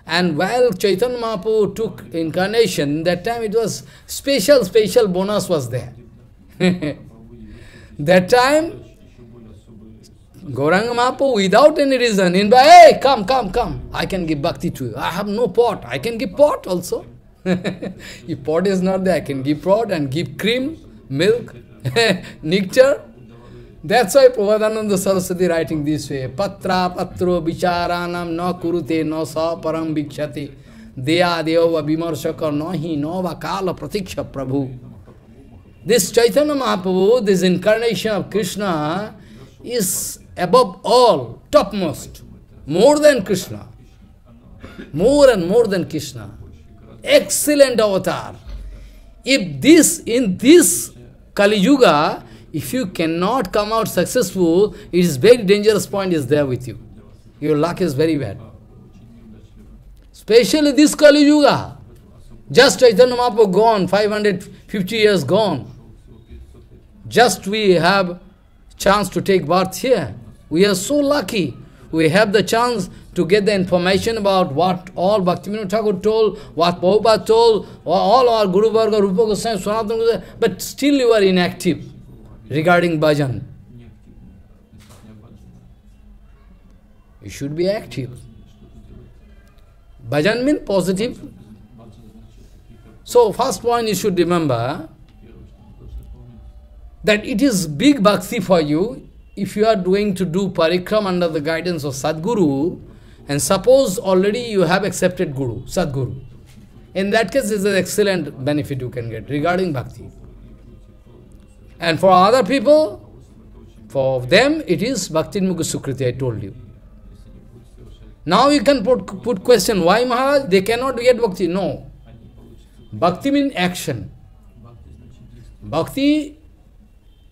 And while Chaitanya Mahaprabhu took incarnation, that time it was special, special bonus was there. That time, Gauranga Mahaprabhu, without any reason, in hey, come, come, come, I can give bhakti to you. I have no pot, I can give pot also. If pot is not there, I can give pot and give cream, milk, nectar. That's why Prabhupadananda Saraswati writing this way. Patra patro vicharanam na kurute na sa param vikshati deya deva vimarshaka nahi nava kala pratiksha prabhu. This Chaitanya Mahaprabhu, this incarnation of Krishna is above all, topmost, more than Krishna, more and more than Krishna. Excellent avatar. If this, in this Kali Yuga, if you cannot come out successful, it is very dangerous point is there with you. Your luck is very bad. Especially this Kali Yuga. Just Chaitanya Mahaprabhu gone, five hundred fifty years gone. Just we have chance to take birth here. We are so lucky. We have the chance to get the information about what all Bhaktivinoda Thakur told, what Prabhupada told, all our Guru Varga, Rupa Goswami, Sanatana Goswami, but still you are inactive regarding bhajan. You should be active. Bhajan means positive. So first point you should remember that it is big bhakti for you if you are going to do parikram under the guidance of Sadguru, and suppose already you have accepted Guru, Sadguru. In that case, this is an excellent benefit you can get regarding bhakti. And for other people, for them, it is Bhakti-Mukha Sukriti, I told you. Now you can put, put question, why Maharaj, they cannot get Bhakti? No. Bhakti means action. Bhakti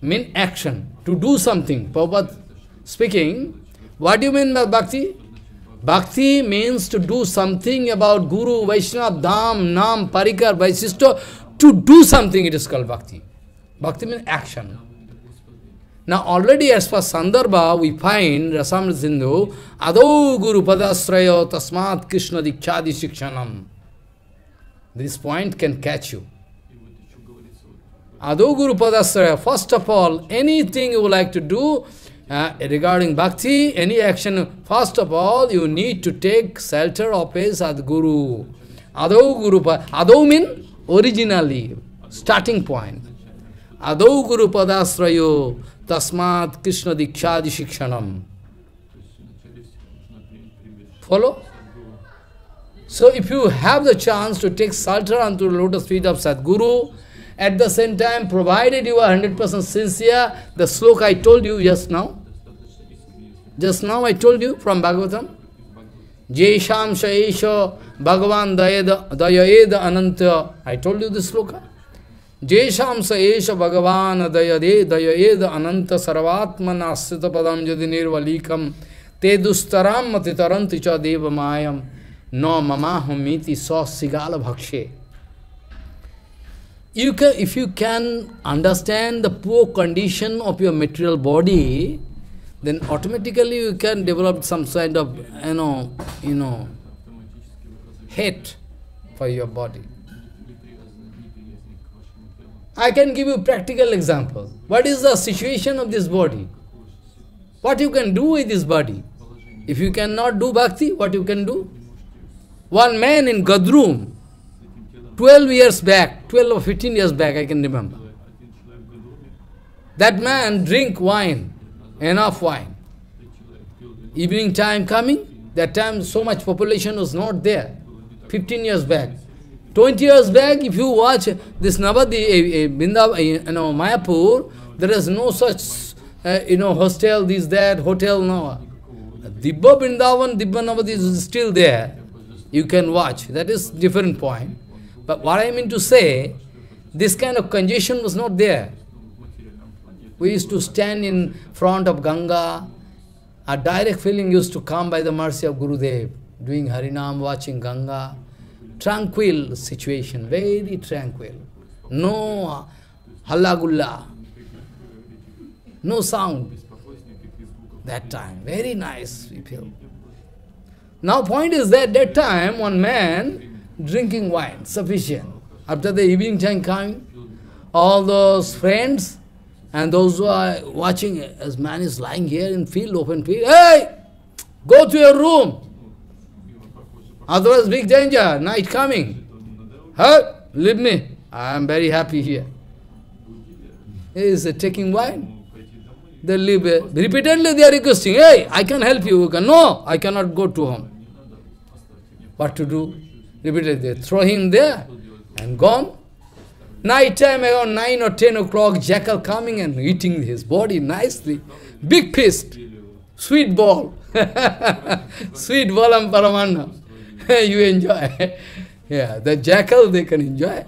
means action, to do something. Prabhupada speaking, what do you mean by Bhakti? Bhakti means to do something about Guru, Vaishnava, Dham, Nam, Parikar, Vaisishta. To do something, it is called Bhakti. Bhakti means action. Now already as per Sandarbha, we find Rasamrita Sindhu, Adau Guru Padasrayo Tasmat Krishna Dikshadi Shikshanam. This point can catch you. Adau Guru Padasrayo, first of all, anything you would like to do uh, regarding Bhakti, any action, first of all, you need to take shelter of a Sadguru. Adau Guru Padasrayo, Adau means originally, starting point. Adau Guru Padasrayo Tasmat Krishna Dikshadi Shikshanam. Follow? So if you have the chance to take shelter unto the lotus feet of Sadguru, at the same time, provided you are one hundred percent sincere, the sloka I told you just now, just now I told you from Bhagavatam, Jesham Shaesha Bhagavan Dayaeda Anantya, I told you this sloka. Jesham sa esha bhagavan dayade dayayed ananta sarvatmana asrita padam jadi nirvalikam te dustaram matitaranti cha deva mayam no mamahum miti sa sigala bhakshe. You can, if you can understand the poor condition of your material body, then automatically you can develop some kind of, you know, you know, hate for your body. I can give you practical example. What is the situation of this body? What you can do with this body? If you cannot do bhakti, what you can do? One man in Gadrum, twelve years back, twelve or fifteen years back, I can remember. That man drink wine, enough wine. Evening time coming, that time so much population was not there, fifteen years back. twenty years back, if you watch this Navadi, Bindav, you know, Mayapur, there is no such, uh, you know, hostel, this, that, hotel, no. Dibba Bindavan, Dibba Navadi is still there. You can watch. That is different point. But what I mean to say, this kind of congestion was not there. We used to stand in front of Ganga. A direct feeling used to come by the mercy of Gurudev, doing Harinam, watching Ganga. Tranquil situation, very tranquil. No halagulla, no sound. That time, very nice we feel. Now point is that that time one man drinking wine, sufficient. After the evening time coming, all those friends and those who are watching, as man is lying here in field, open field, hey, go to your room. Otherwise, big danger, night coming. Huh? Leave me. I am very happy here. He is uh, taking wine. They leave. Uh, repeatedly, they are requesting, hey, I can help you. No, I cannot go to home. What to do? Repeatedly, they throw him there and gone. Night time, around nine or ten o'clock, jackal coming and eating his body nicely. Big fist, sweet ball. Sweet balam paramanna. You enjoy. Yeah, the jackal they can enjoy.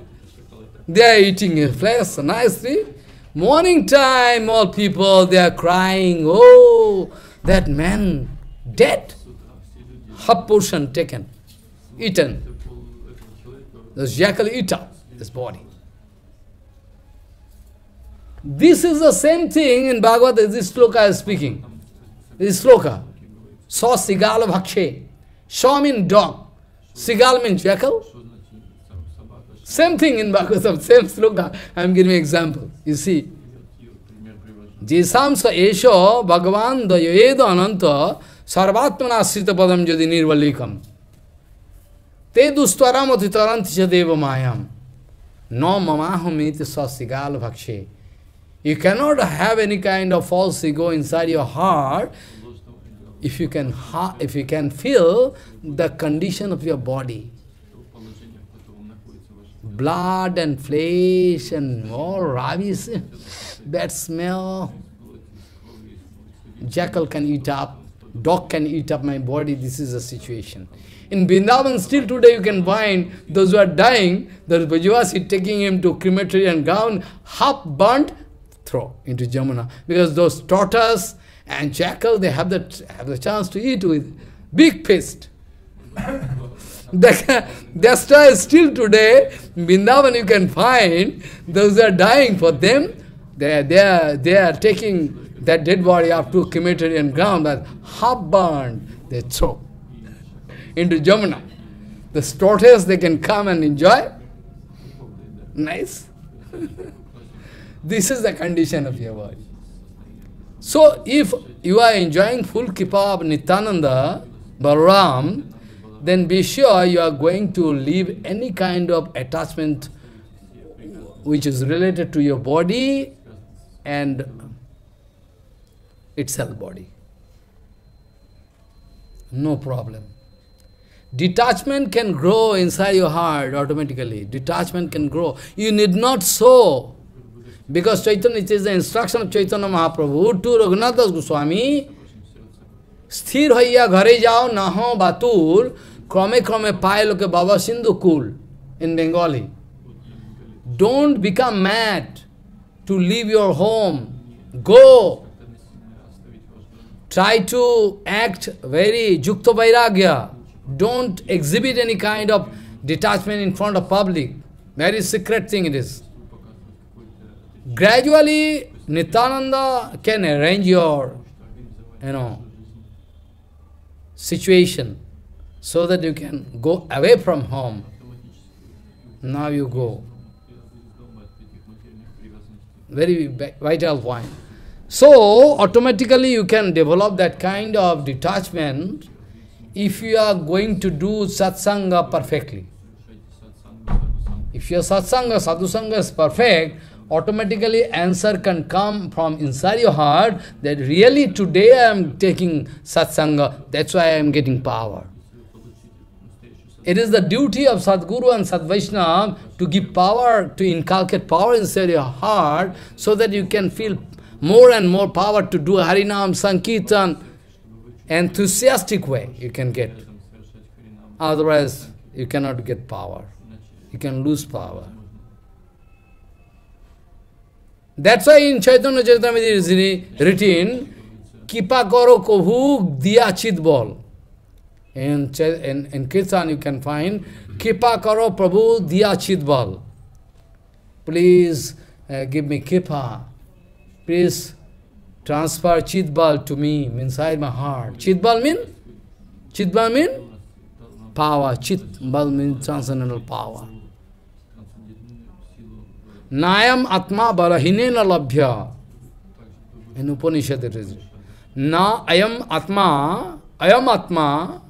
They are eating a flesh nicely. Morning time, all people, they are crying, oh, that man dead. Half portion taken, eaten. The jackal eat up his body. This is the same thing in Bhagavad, this sloka is speaking. This sloka. Sa sigala bhakshe. Sha means dog. Sigal means jackal. Same thing in Bhagavatam, same sloka. I am giving example. You see. Jesam sa esho bhagavan dayayeda ananta sarvatmana asrita padam jadi nirvalikam. Te dustvaram atitaranti cha deva mayam. No mamaham iti sa sigal bhakshe. You cannot have any kind of false ego inside your heart. If you can, ha if you can feel the condition of your body, blood and flesh and more rubbish, that smell, jackal can eat up, dog can eat up my body. This is the situation. In Vrindavan, still today you can find those who are dying. The Bajavasi taking him to crematory and ground, half burnt, throw into Jamuna, because those tortoise and jackal, they have the, have the chance to eat with big fist. That's why still today, Vrindavan you can find, those who are dying for them, they, they, are, they are taking that dead body up to crematorium ground was half burned, they throw into Jamuna. The tortoise they can come and enjoy. Nice. This is the condition of your body. So if you are enjoying full Kripa of Nityananda, Balaram, then be sure you are going to leave any kind of attachment which is related to your body and itself body. No problem. Detachment can grow inside your heart automatically. Detachment can grow. You need not sow. Because Chaitanya, it is the instruction of Chaitanya Mahaprabhu to Raghunath Das Goswami, sthir hoiya ghare jao naho batur krame krame paye loke baba sindhu kul in Bengali. Don't become mad to leave your home. Go. Try to act very yukta vairagya. Don't exhibit any kind of detachment in front of public. Very secret thing it is. Gradually, Nityananda can arrange your, you know, situation so that you can go away from home. Now you go. Very vital point. So, automatically you can develop that kind of detachment if you are going to do satsanga perfectly. If your satsanga, sadhusanga is perfect, automatically answer can come from inside your heart that really today I am taking satsanga, that's why I am getting power. It is the duty of Sadguru and Sadvaishnava to give power, to inculcate power inside your heart so that you can feel more and more power to do Harinam, Sankirtan, enthusiastic way you can get. Otherwise, you cannot get power. You can lose power. That's why in Chaitanya Charitamrita it is written, Kipa karo kohu diya chit bol. In, in, in Kirtan you can find, Kipa karo prabhu diya chit bol. Please uh, give me kipa. Please transfer chit bal to me, inside my heart. Chit bal means? Chit bal means? Power. Chit bal means transcendental power. Nayam atma balahinena labhya. In Upanishad it is. Na ayam atma, ayam atma,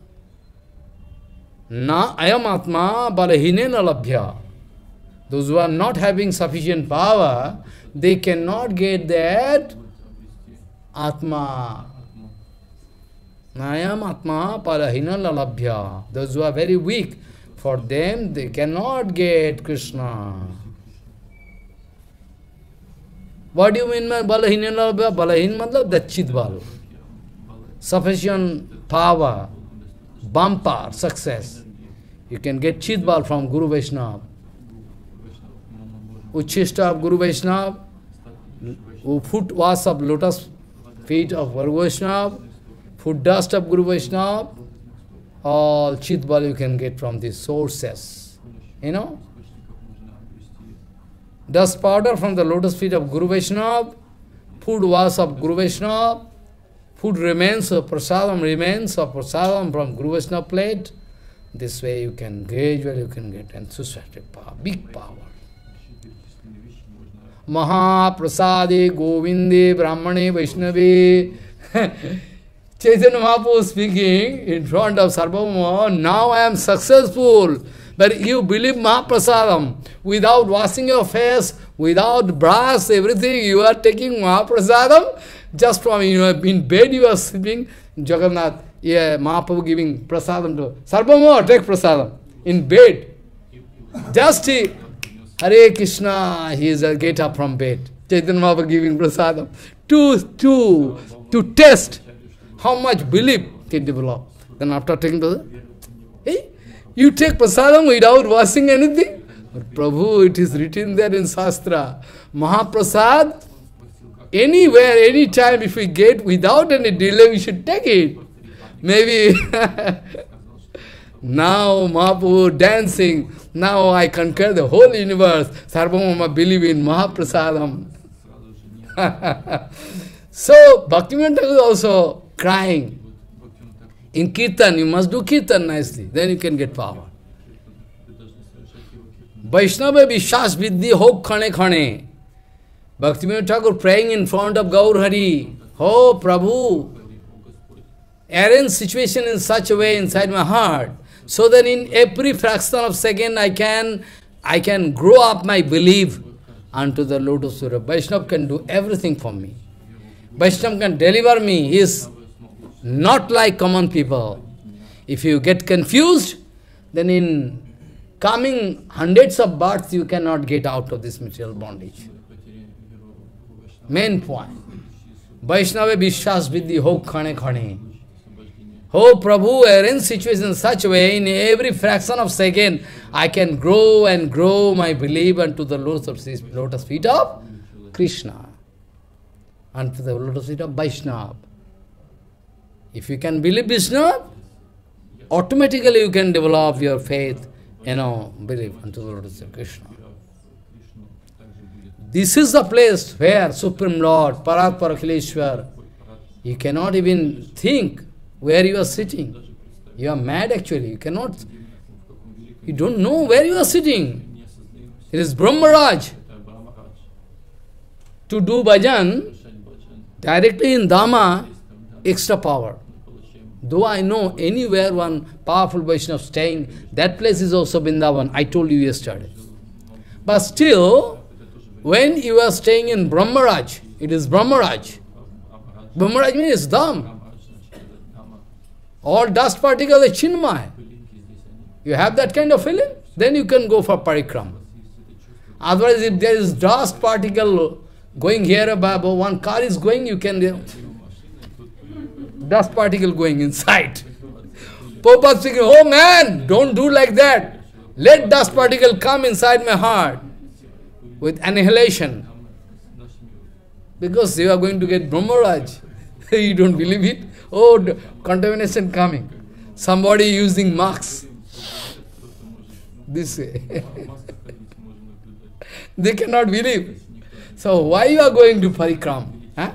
na ayam atma balahinena labhya. Those who are not having sufficient power, they cannot get that Atma. Nayam Atma parahina lalabhya. Those who are very weak, for them, they cannot get Krishna. What do you mean by balahina lalabhya? Balahin matlab that chidbal. Sufficient power, bumper, success. You can get chidbal from Guru Vaishnava. Uchishta of Guru Vaishnava, foot wash of lotus feet of Guru Vaishnava, foot dust of Guru Vaishnava, all chitbal you can get from these sources. You know? Dust powder from the lotus feet of Guru Vaishnava, food wash of Guru Vaishnava, food remains of prasadam, remains of prasadam from Guru Vaishnava plate. This way you can gradually you can get enthusiastic power, big power. Mahaprasade, Govinde, Brahmane, Vaishnavi. Chaitanya Mahaprabhu speaking in front of Sarvabhauma, now I am successful. But you believe Mahaprasadam. Without washing your face, without brass, everything, you are taking Mahaprasadam. Just from, you know, in bed you are sleeping. Jagannath, yeah, Mahaprabhu giving Prasadam to Sarvabhauma, take Prasadam. In bed. Just he. Hare Krishna, he is a get up from bed. Chaitanya Mahaprabhu giving prasadam. To, to, to test how much belief can develop. Then after taking prasadam, hey, you take prasadam without washing anything? But Prabhu, it is written there in Shastra. Mahaprasad, anywhere, anytime, if we get without any delay, we should take it. Maybe now Mahaprabhu dancing. Now I conquer the whole universe. Sarvamama believe in Mahaprasadam. So Bhaktivinoda Thakur also crying. In Kirtan, you must do Kirtan nicely, then you can get power. Vaishnava Vishwas Vidhi Ho Khane Khane. Bhaktivinoda Thakur praying in front of Gaur Hari. Oh Prabhu, arrange situation in such a way inside my heart, so that in every fraction of second I can, I can grow up my belief unto the Lord of Surya. Vaishnava can do everything for me. Vaishnava can deliver me. He is not like common people. If you get confused, then in coming hundreds of births you cannot get out of this material bondage. Main point. Vaishnava Vishwas Vidhi Ho Khane Khane. Oh Prabhu, arrange situation in such a way, in every fraction of second, I can grow and grow my belief unto the lotus feet of Krishna, unto the lotus feet of Vaishnava. If you can believe Vaishnava, automatically you can develop your faith, you know, belief unto the lotus feet of Krishna. This is the place where Supreme Lord, Parakparakhileshwar, you cannot even think where you are sitting. You are mad actually. You cannot, you don't know where you are sitting. It is Brahmaraj. To do bhajan directly in Dhamma, extra power. Though I know anywhere one powerful Vaishnava staying, that place is also Vrindavan. I told you yesterday. But still, when you are staying in Brahmaraj, it is Brahmaraj. Brahmaraj means Dham. All dust particles are Chinmaya. You have that kind of feeling? Then you can go for Parikrama. Otherwise, if there is dust particle going here above, one car is going, you can... dust particle going inside. Prabhupada speaking, oh man, don't do like that. Let dust particle come inside my heart with annihilation. Because you are going to get Brahmaraj. You don't believe it? Oh, contamination coming. Somebody using masks. This way. They cannot believe. So why you are going to Parikrama? Huh?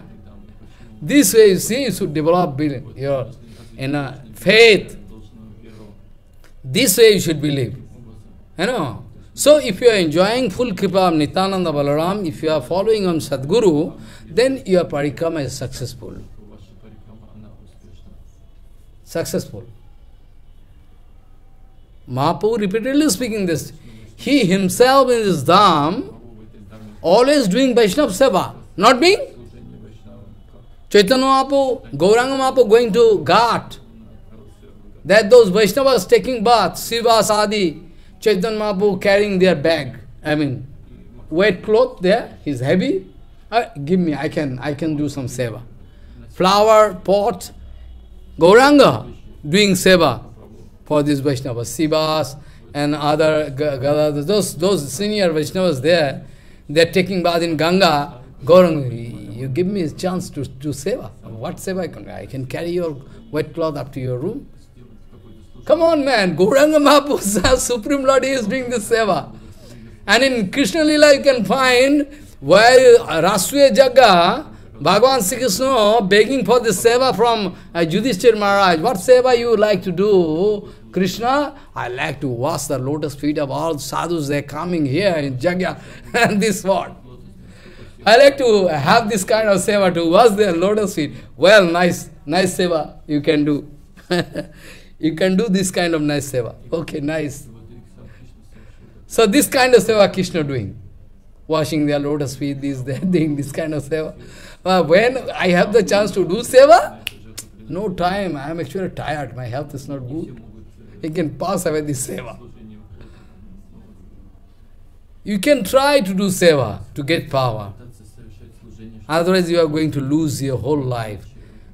This way, you see, you should develop your in a faith. This way you should believe. You know? So if you are enjoying full kripa of Nityananda Balaram, if you are following on Sadguru, then your Parikrama is successful. Successful. Mahaprabhu repeatedly speaking this. He himself in his Dham, always doing Vaishnava Seva. Not being? Chaitanya Mahaprabhu, Gauranga Mahaprhapu going to Ghat. That those Vaishnavas taking bath, Siva, Sadi, Chaitanya Mahaprabhu carrying their bag. I mean, wet cloth there, he's heavy. Uh, give me, I can, I can do some Seva. Flower, pot, Gauranga doing seva for these Vaishnavas, Sivas and other, those, those senior Vaishnavas there, they are taking bath in Ganga. Gauranga, you give me a chance to do seva. What seva I can I can carry your wet cloth up to your room. Come on man, Gauranga Mahaprabhu, Supreme Lord, he is doing this seva. And in Krishna Lila you can find where Rasriya Jaga, Bhagavan Sri Krishna begging for the seva from uh, Yudhishthira Maharaj. What seva you like to do, Krishna? I like to wash the lotus feet of all sadhus. They are coming here in Jagya and this world. I like to have this kind of seva to wash their lotus feet. Well, nice, nice seva you can do. You can do this kind of nice seva. Okay, nice. So this kind of seva Krishna doing. Washing their lotus feet, this, that, doing this kind of seva. Uh, when I have the chance to do seva, no time, I am actually tired, my health is not good. You can pass away this seva. You can try to do seva to get power. Otherwise you are going to lose your whole life.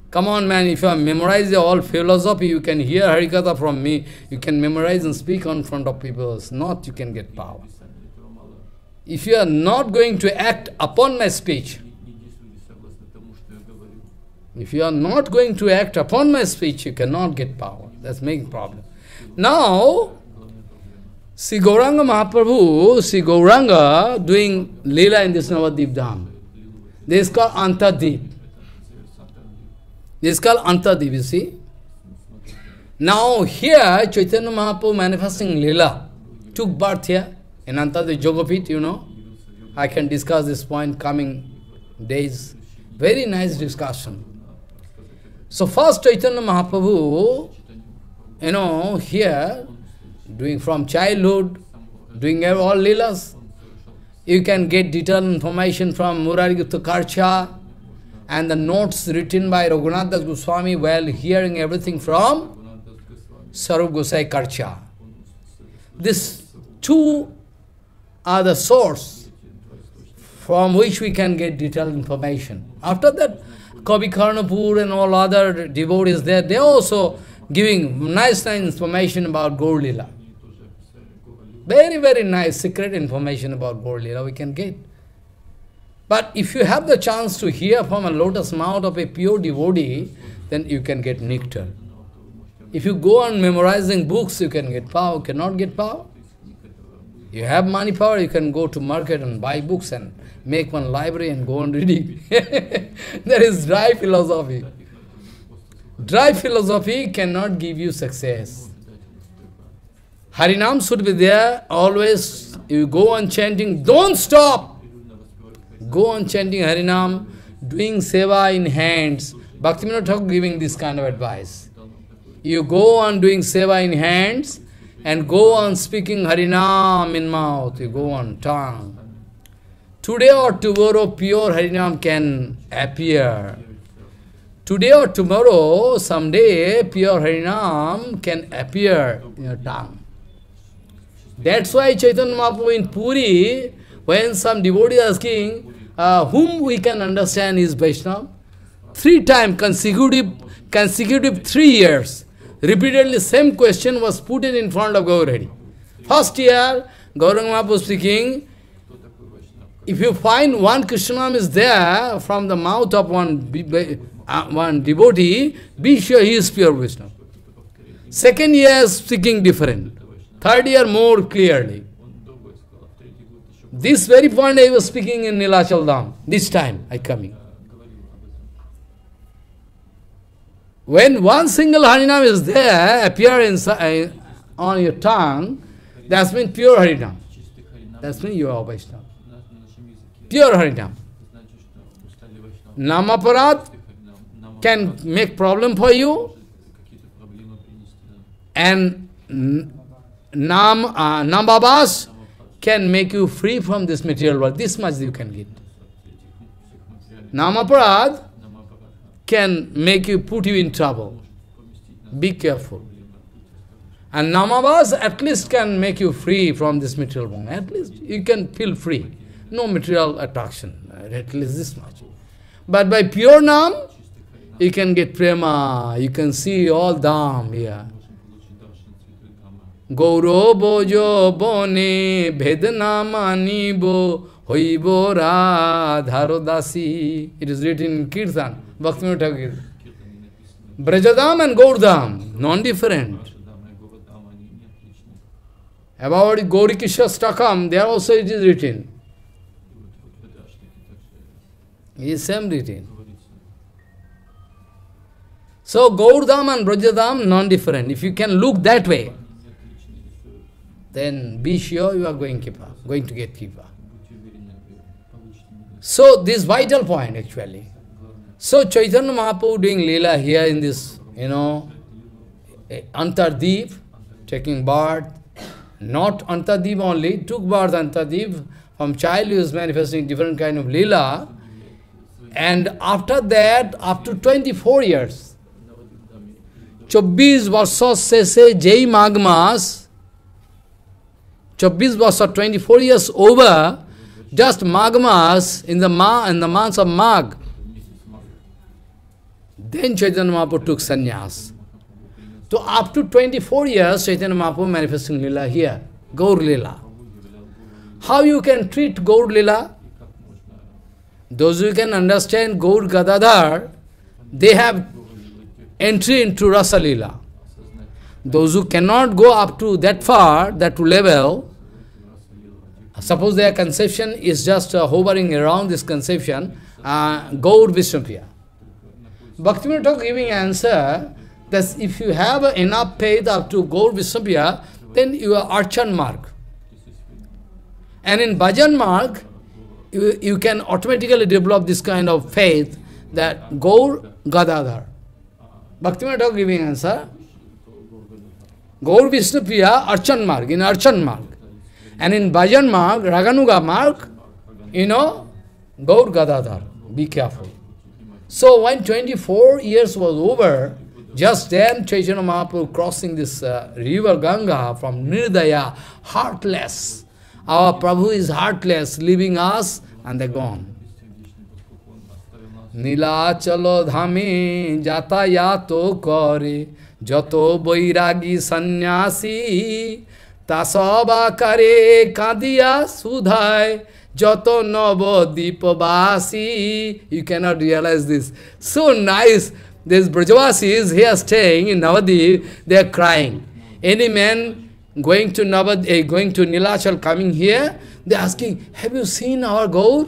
Come on man, if you have memorized your whole philosophy, you can hear Harikatha from me, you can memorize and speak in front of people. If not, you can get power. If you are not going to act upon my speech, if you are not going to act upon my speech, you cannot get power. That's making problem. Now, Sri Gauranga Mahaprabhu, Sri Gauranga doing Leela in this Navadip Dham. This is called Antadip. This is called Antadip, you see. Now here Chaitanya Mahaprabhu manifesting Leela took birth here in Antadip Yogapit, you know. I can discuss this point coming days. Very nice discussion. So first Chaitanya Mahaprabhu, you know, here doing from childhood, doing all Leelas. You can get detailed information from Murari Gupta Karcha and the notes written by Raghunath Das Goswami while hearing everything from Sarup Gosai Karcha. These two are the source from which we can get detailed information. After that, Kavi Karnapur and all other devotees there, they are also giving nice, nice information about Gaur Leela. Very, very nice secret information about Gaur Leela we can get. But if you have the chance to hear from a lotus mouth of a pure devotee, then you can get nectar. If you go on memorizing books, you can get power, cannot get power. You have money power, you can go to market and buy books and make one library and go on reading. That is dry philosophy. Dry philosophy cannot give you success. Harinam should be there, always you go on chanting, don't stop! Go on chanting Harinam, doing seva in hands. Bhaktivinoda Thakur giving this kind of advice. You go on doing seva in hands and go on speaking Harinam in mouth, you go on tongue. Today or tomorrow pure Harinam can appear. Today or tomorrow, someday pure Harinam can appear in your tongue. That's why Chaitanya Mahaprabhu in Puri, when some devotee is asking, uh, whom we can understand is Vaishnava, three times consecutive, consecutive three years, repeatedly same question was put in, in front of Gaurahari. First year, Gauranga Mahaprabhu speaking, if you find one Krishnanam is there from the mouth of one, uh, one devotee, be sure he is pure Vaishnava. Second year speaking different. Third year more clearly. This very point I was speaking in Nilachal Dham. This time I coming. When one single Harinam is there, appear inside, on your tongue, that means pure Harinam. That means you are Vaishnava. Pure Harinam. Namaparat can make problem for you, and Nam, uh, Nam Babas can make you free from this material world. This much you can get. Namaparad can make you, put you in trouble. Be careful. And Namabas at least can make you free from this material world. At least you can feel free. No material attraction. At least this much. But by pure Nam, you can get prema. You can see all Dham here. Gauro bojo bone bhedna manibo hoibo radharo dasi. It is written in Kirtan, Bhaktivinoda Thakur. Brajadam and Gaurdham, non-different. About Gaurikisha Stakam, there also it is written. It is same written. So Gaurdham and Brajadam, non-different. If you can look that way, then be sure you are going Kippa, going to get Kippa. So this vital point actually. So Chaitanya Mahaprabhu doing Leela here in this, you know, Antardip, taking birth, not Antardip only, took birth Antardip, from child he was manifesting different kind of Leela, and after that, up to twenty-four years, twenty-four varshas sese jai mag mas, twenty-four years over, just Magh Mas, in the ma in the months of Magh, then Chaitanya Mahaprabhu took sannyas. So up to twenty-four years, Chaitanya Mahaprabhu manifesting Leela here, Gaur Leela. How you can treat Gaur Leela? Those who can understand Gaur Gadadhar, they have entry into Rasa Leela. Those who cannot go up to that far, that level, suppose their conception is just uh, hovering around this conception, uh, Gaur Vishnupriya. Bhaktivinoda Thakur giving answer that if you have enough faith up to Gaur Vishnupya, then you are Archan Mark. And in Bhajan Mark, you, you can automatically develop this kind of faith that Gaur Gadadhar. Bhaktivinoda Thakur giving answer, Gaur Vishnupya, Archan Mark, in Archan Mark. And in Bhajan Mark, Raganuga Mark, you know, Gaur Gadadhar. Be careful. So when twenty-four years was over, just then Chaitanya Mahaprabhu crossing this uh, river Ganga from Nirdaya, heartless. Our Prabhu is heartless, leaving us and they gone. Nila chalo dhame jatayato kare jato bairagi sannyasi tasaba kare kadiya sudhai jato nobo dipavasi. You cannot realize this. So nice. These Brajavasis here staying in Navadip, they are crying. Any man going to Navadip, uh, going to Nilachal, coming here, they are asking, have you seen our Gaur?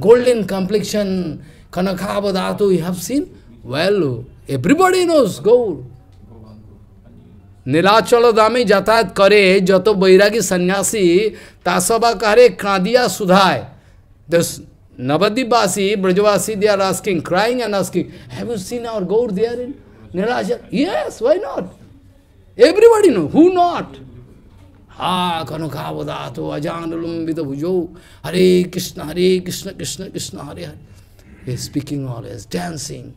Golden complexion, Kanakabadhatu, you have seen? Well, everybody knows Gaur. Nilachala dami jatat kare, jato bairagi sannyasi, tasaba kare kadiya sudhai. This Navadipvasi, Brajavasi, they are asking, crying and asking, have you seen our Gaur there in Nilachal? Yes, why not? Everybody knows, who not? Ha Kanukavadato, Ajanulum Vida Bhujo, Hare Krishna, Hare Krishna, Krishna, Krishna, Hare Hare. He is speaking always, dancing.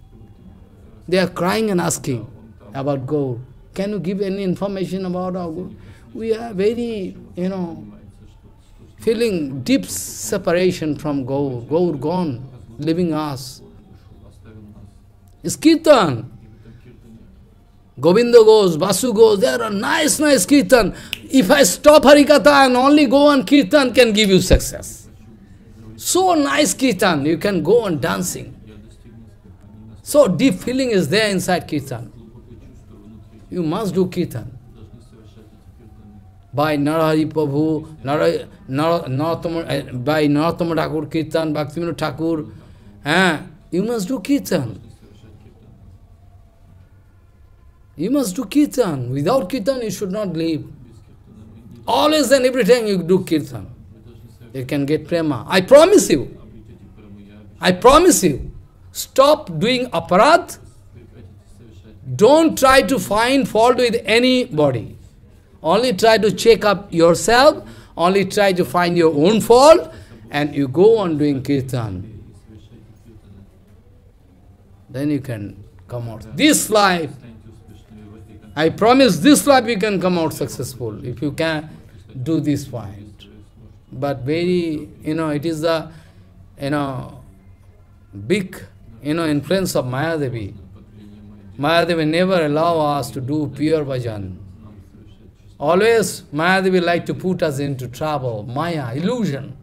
They are crying and asking about Gaur. Can you give any information about our Gaur? We are very, you know, feeling deep separation from Gaur, Gaur gone, leaving us. It's Kirtan. Govinda goes, Vasu goes, there are nice, nice Kirtan. If I stop Harikatha and only go on Kirtan can give you success. So nice Kirtan, you can go on dancing. So deep feeling is there inside Kirtan. You must do Kirtan. By Narahari Prabhu, Narah, Narah, Narottam, by Narottama Thakur Kirtan, Bhaktivinoda Thakur, eh, you must do Kirtan. You must do Kirtan. Without Kirtan, you should not live. Always and every time you do Kirtan, you can get prema. I promise you. I promise you. Stop doing aparadh. Don't try to find fault with anybody. Only try to check up yourself, only try to find your own fault, and you go on doing Kirtan. Then you can come out. This life, I promise this life you can come out successful, if you can do this point. But very, you know, it is the, you know, big, you know, influence of Mayadevi. Mayadevi never allow us to do pure bhajan. Always, Mayadevi like to put us into trouble. Maya, illusion.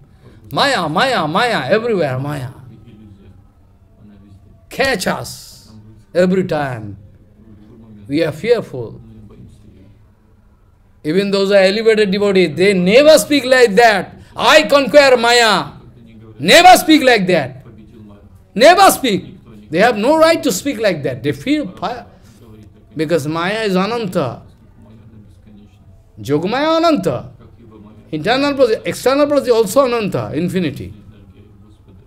Maya, Maya, Maya, everywhere Maya. Catch us every time. We are fearful. Even those are elevated devotees, they never speak like that. I conquer Maya. Never speak like that. Never speak. They have no right to speak like that. They feel fire. Because Maya is Ananta. Yogamaya Ananta, internal process, external process also Ananta, infinity.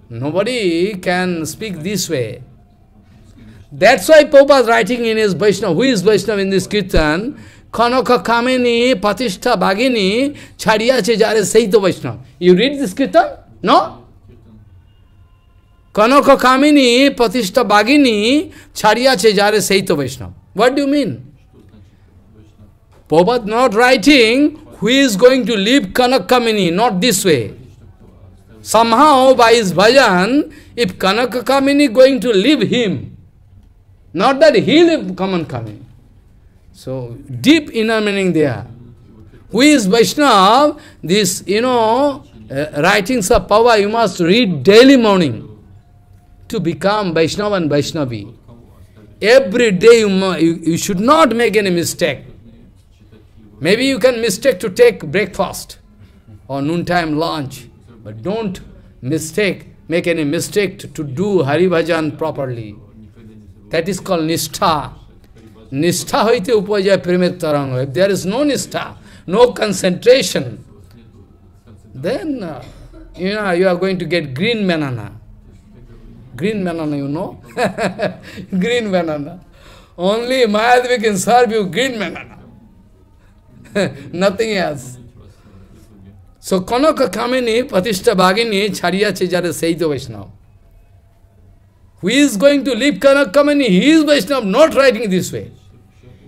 Nobody can speak this way. That's why Prabhupada is writing in his Vaishnava. Who is Vaishnava in this Kirtan? Kanaka Kamini, Patishtha Bhagini, Chariyache Jare Saito Vaishnava. You read this Kirtan? No? Kanaka Kamini, Patishtha Bhagini, Chariyache Jare Saito Vaishnava. What do you mean? Prabhupada not writing, who is going to leave Kanakakamini, not this way. Somehow, by his bhajan, if Kanakakamini is going to leave him, not that he leave Kanakakamini. So, deep inner meaning there. Who is Vaishnava, this, you know, uh, writings of Pava, you must read daily morning to become Vaishnava and Vaishnavi. Every day you, you, you should not make any mistake. Maybe you can mistake to take breakfast or noontime lunch, but don't mistake, make any mistake to, to do Hari Bhajan properly. That is called nishtha. Nishtha hoite upajaya premer taranga. If there is no nishtha, no concentration, then uh, you know you are going to get green banana. Green banana, you know? Green banana. Only Mahayadvi can serve you green banana. Nothing else. So Kanaka Kamini, Patishta Bhagini, Chariya Chejare Saito Vaishnava. Who is going to leave Kanaka Kamini? He is Vaishnava, not writing this way.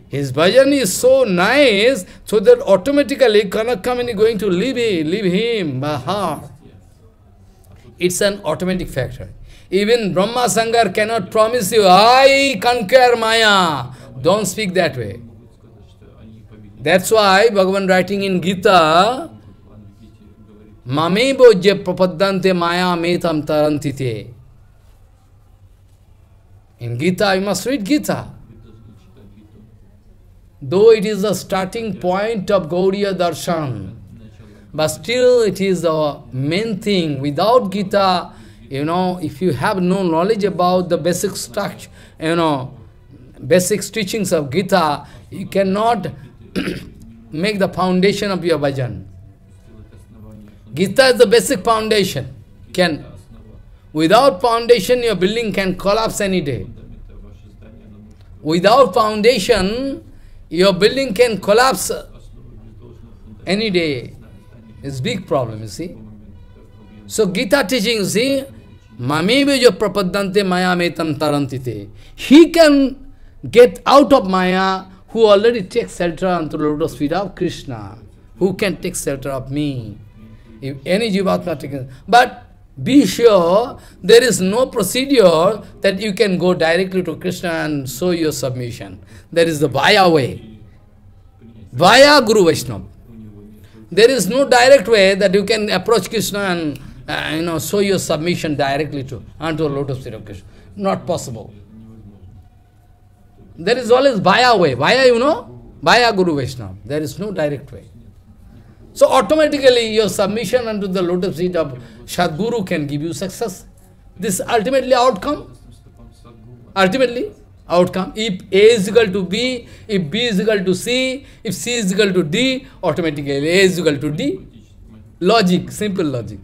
His bhajan is so nice, so that automatically Kanaka Kamini is going to leave him, leave him by heart. It's an automatic factor. Even Brahma Sangar cannot promise you, I conquer Maya. Don't speak that way. That's why Bhagavan writing in Gita, Mamebo je prapadante maya metam tarantite. In Gita, you must read Gita. Though it is the starting point of Gaudiya Darshan, but still it is the main thing. Without Gita, you know, if you have no knowledge about the basic structure, you know, basic teachings of Gita, you cannot make the foundation of your bhajan. Gita is the basic foundation. Can, without foundation, your building can collapse any day. Without foundation, your building can collapse any day. It's a big problem, you see. So Gita teaching, you see, Mamevejo prapadante maya metam tarantite. He can get out of Maya who already takes shelter unto the lotus feet of Krishna. Who can take shelter of me? If any jivatma taken, but be sure there is no procedure that you can go directly to Krishna and show your submission. There is the vaya way, vaya Guru Vaishnava. There is no direct way that you can approach Krishna and uh, you know show your submission directly to unto the lotus feet of Krishna. Not possible. There is always vaya way, vaya you know, vaya Guru Vaishnava. There is no direct way. So automatically your submission unto the lotus feet of Sadguru can give you success. This ultimately outcome. Ultimately outcome. If A is equal to B, if B is equal to C, if C is equal to D, automatically A is equal to D. Logic, simple logic.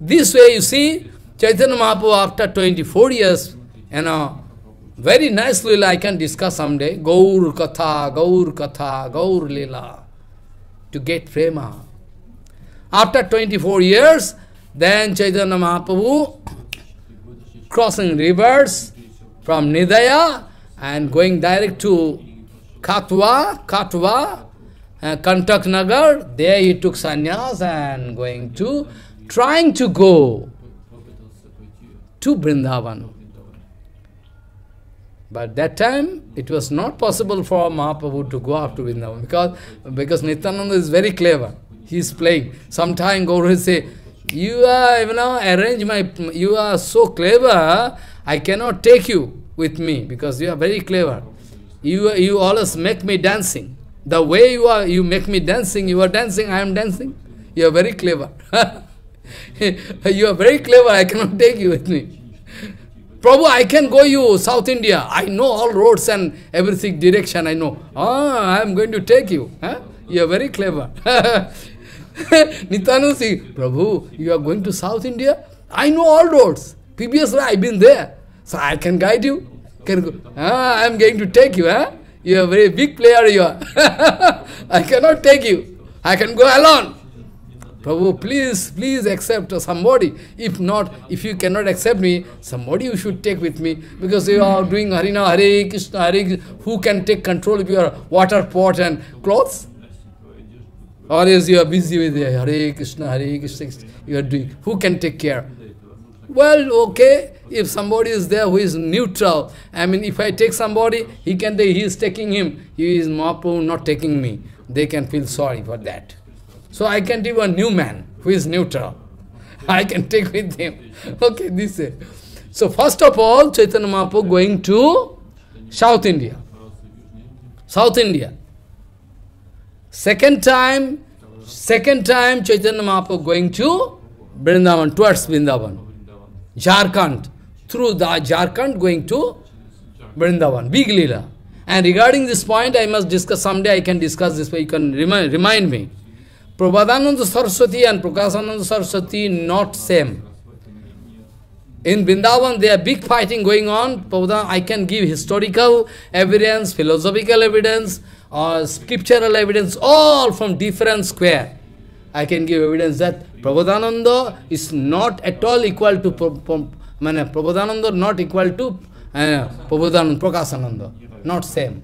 This way you see, Chaitanya Mahaprabhu after twenty-four years, you know, very nice lila I can discuss someday. Gaur Katha, Gaur Katha, Gaur Lila. To get prema. After twenty-four years, then Chaitanya Mahaprabhu crossing rivers from Nidaya and going direct to Katwa, Katwa, uh, Kantak Nagar. There he took sannyas and going to, trying to go to Vrindavan. But that time, it was not possible for Mahaprabhu to go up to Vrindavan because, because Nityananda is very clever. He is playing. Sometimes Gaur will say, you are, you know, arrange my, you are so clever, I cannot take you with me because you are very clever. You, you always make me dancing. The way you are, you make me dancing, you are dancing, I am dancing. You are very clever. You are very clever, I cannot take you with me. Prabhu, I can go you, South India. I know all roads and everything, direction I know. Ah, I am going to take you. Huh? You are very clever. Nityananda says, Prabhu, you are going to South India? I know all roads. Previously, I have been there. So I can guide you. Can go. Ah, I am going to take you. Huh? You are a very big player. You are. I cannot take you. I can go alone. Prabhu, please, please accept somebody. If not, if you cannot accept me, somebody you should take with me. Because you are doing Harina, Hare Krishna, Hare Krishna. Who can take control of your water pot and clothes? Or else you are busy with Hare Krishna, Hare Krishna, you are doing. Who can take care? Well, okay, if somebody is there who is neutral. I mean, if I take somebody, he can take, he is taking him. He is Mahaprabhu not taking me. They can feel sorry for that. So I can give a new man who is neutral. I can take with him. Okay, this is it. So first of all, Chaitanya Mahaprabhu going to South India. South India. Second time, second time Chaitanya Mahaprabhu going to Vrindavan, towards Vrindavan. Jharkhand. through the Jharkhand going to Vrindavan, big Leela. And regarding this point, I must discuss, someday I can discuss this, but you can remind, remind me. Prabodhananda Saraswati and Prakashananda Saraswati not same. In Vrindavan, there are big fighting going on. I can give historical evidence, philosophical evidence, or scriptural evidence, all from different square. I can give evidence that Prabodhananda is not at all equal to Prabodhananda, not equal to uh, Prabodhananda, Prakashananda, not same.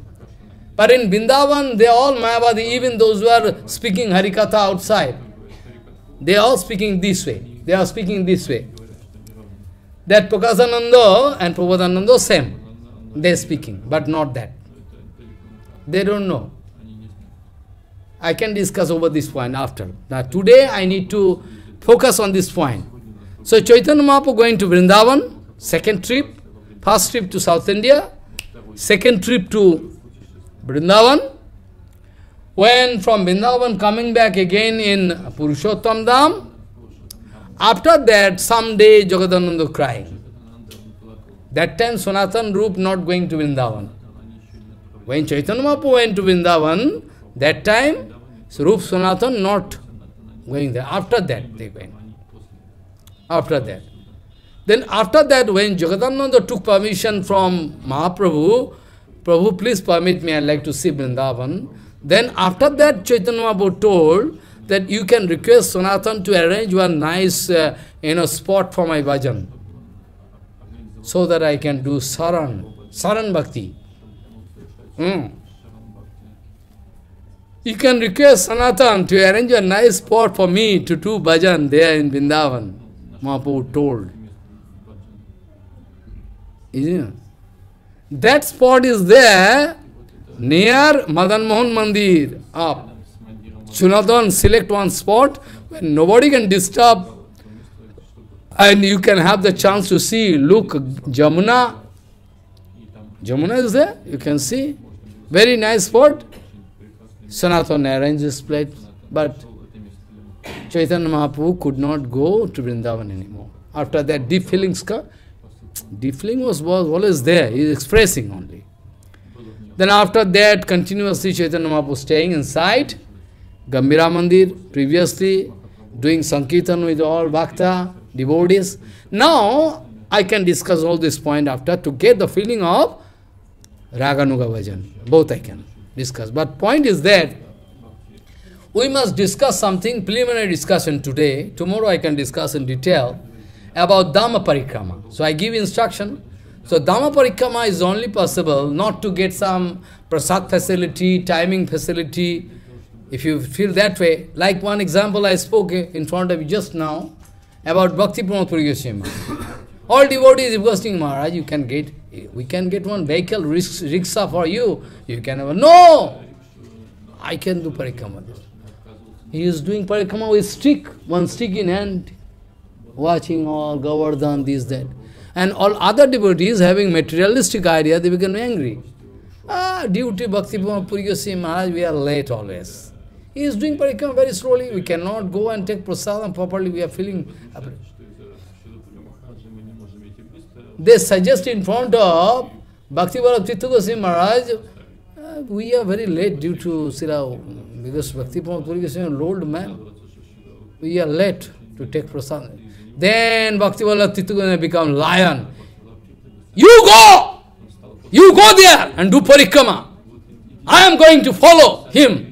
But in Vrindavan, they are all Mayavadi, even those who are speaking Harikatha outside. They are all speaking this way. They are speaking this way. That Prakashananda and Prabodhananda same. They are speaking, but not that. They don't know. I can discuss over this point after. Now today I need to focus on this point. So Chaitanya Mahaprabhu going to Vrindavan, second trip, first trip to South India, second trip to Vrindavan. When from Vrindavan coming back again in Purushottam Dham, after that, someday Jagadananda crying. That time Sanatana Roop not going to Vrindavan. When Chaitanya Mahaprabhu went to Vrindavan, that time Roop Sanatana not going there. After that, they went. After that. Then after that, when Jagadananda took permission from Mahaprabhu, Prabhu, please permit me, I'd like to see Vrindavan. Then after that, Chaitanya Mahaprabhu told that you can request Sanatana to arrange one nice uh, you know, spot for my bhajan, so that I can do saran, saran bhakti. Mm. You can request Sanatana to arrange a nice spot for me to do bhajan there in Vrindavan, Mahaprabhu told. Isn't it? That spot is there near Madan Mohan Mandir up. Sanatana select one spot when nobody can disturb, and you can have the chance to see, look, Jamuna. Jamuna is there, you can see. Very nice spot. Sanatana arranged this plate, but Chaitanya Mahaprabhu could not go to Vrindavan anymore. After that, deep feelings come. Deep feeling was, was always there, he is expressing only. Then after that, continuously Chaitanya Mahaprabhu staying inside Gambira Mandir, previously doing Sankirtan with all Bhakta, devotees. Now, I can discuss all this point after to get the feeling of Raganuga Bhajan. Both I can discuss. But point is that we must discuss something, preliminary discussion today. Tomorrow I can discuss in detail about Dhamma Parikrama. So I give instruction. So Dhamma Parikrama is only possible not to get some prasad facility, timing facility, if you feel that way. Like one example I spoke in front of you just now about Bhakti Pramod Puri Goswami Maharaj. All devotees requesting, Maharaj, you can get, we can get one vehicle, riksha for you. You can have a, no! I can do Parikrama. He is doing Parikrama with stick, one stick in hand, watching all Govardhan, this, that. And all other devotees having materialistic idea, they become angry. Ah, duty Bhakti Pramod Puri Goswami Maharaj, we are late always. He is doing Parikrama very slowly. We cannot go and take prasadam properly. We are feeling. They suggest in front of Bhakti Vallabha Tirtha Goswami Maharaj, ah, we are very late due to Sila, because Bhakti Pramod Puri Goswami is an old man. We are late to take prasadam. Then Bhakti Vallabha Tirtha Goswami become lion. You go! You go there and do Parikrama. I am going to follow him.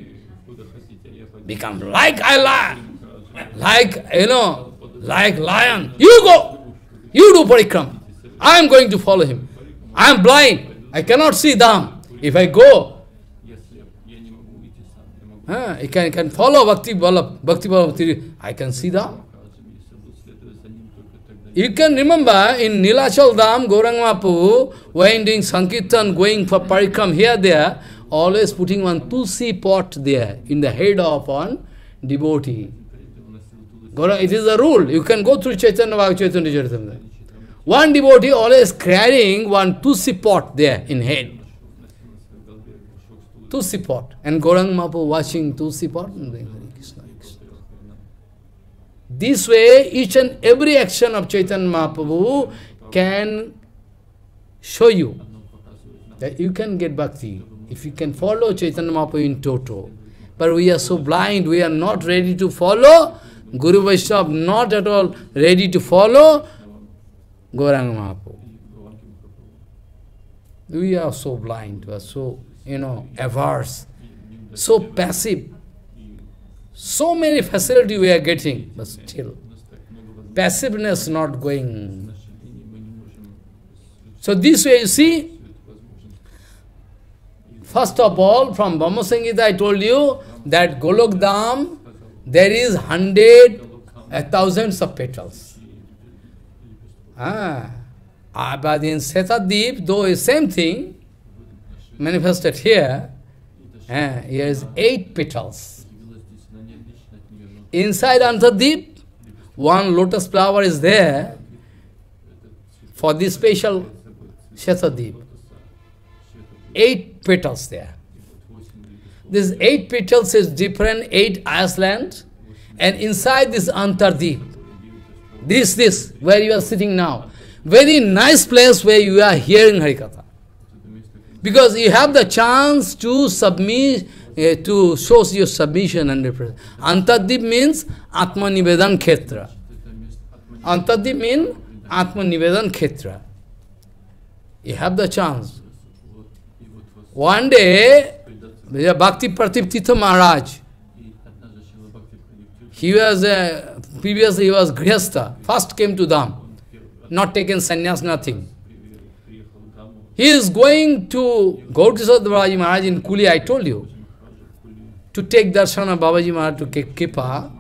Become like I lion. Like, you know, like lion. You go! You do Parikrama. I am going to follow him. I am blind. I cannot see Dham. If I go, huh, I can, can follow Bhakti Vallabha, Bhakti Vallabha, I can see Dham. You can remember in Nilachal Dham, Gauranga Mahaprabhu, when doing Sankirtan, going for Parikrama here, there, always putting one tulsi pot there in the head of one devotee. It is a rule. You can go through Chaitanya Bhagavad Chaitanya Charitamrita. One devotee always carrying one tulsi pot there in head. Tulsi pot. And Gauranga Mahaprabhu watching tulsi pot. This way, each and every action of Chaitanya Mahaprabhu can show you that you can get bhakti if you can follow Chaitanya Mahaprabhu in toto. But we are so blind, we are not ready to follow Guru Vaishnava, not at all ready to follow Gauranga Mahaprabhu. We are so blind, we are so, you know, averse, so passive. So many facilities we are getting, but still, passiveness not going. So this way you see, first of all, from Brahma Sanghita I told you that Golok Dham, there is hundred, uh, thousands of petals. Ah. Ah, but in Setadip, though the same thing manifested here, eh, here is eight petals. Inside Antardip, one lotus flower is there for this special Setadip. Eight petals there. This eight petals is different, eight Iceland, and inside this Antardip, this, this, where you are sitting now, very nice place where you are hearing Harikatha. Because you have the chance to submit, uh, to show your submission and represent. Antardip means Atma Nivedan Khetra. Antardip means Atma Nivedan Khetra. You have the chance. One day, Bhakti Pratip Titha Maharaj, he was, uh, previously he was Grihastha, first came to Dham. Not taken sannyas, nothing. He is going to Gaurisada Babaji Maharaj in Kuli, I told you, to take darshan of Babaji Maharaj to keep Kippa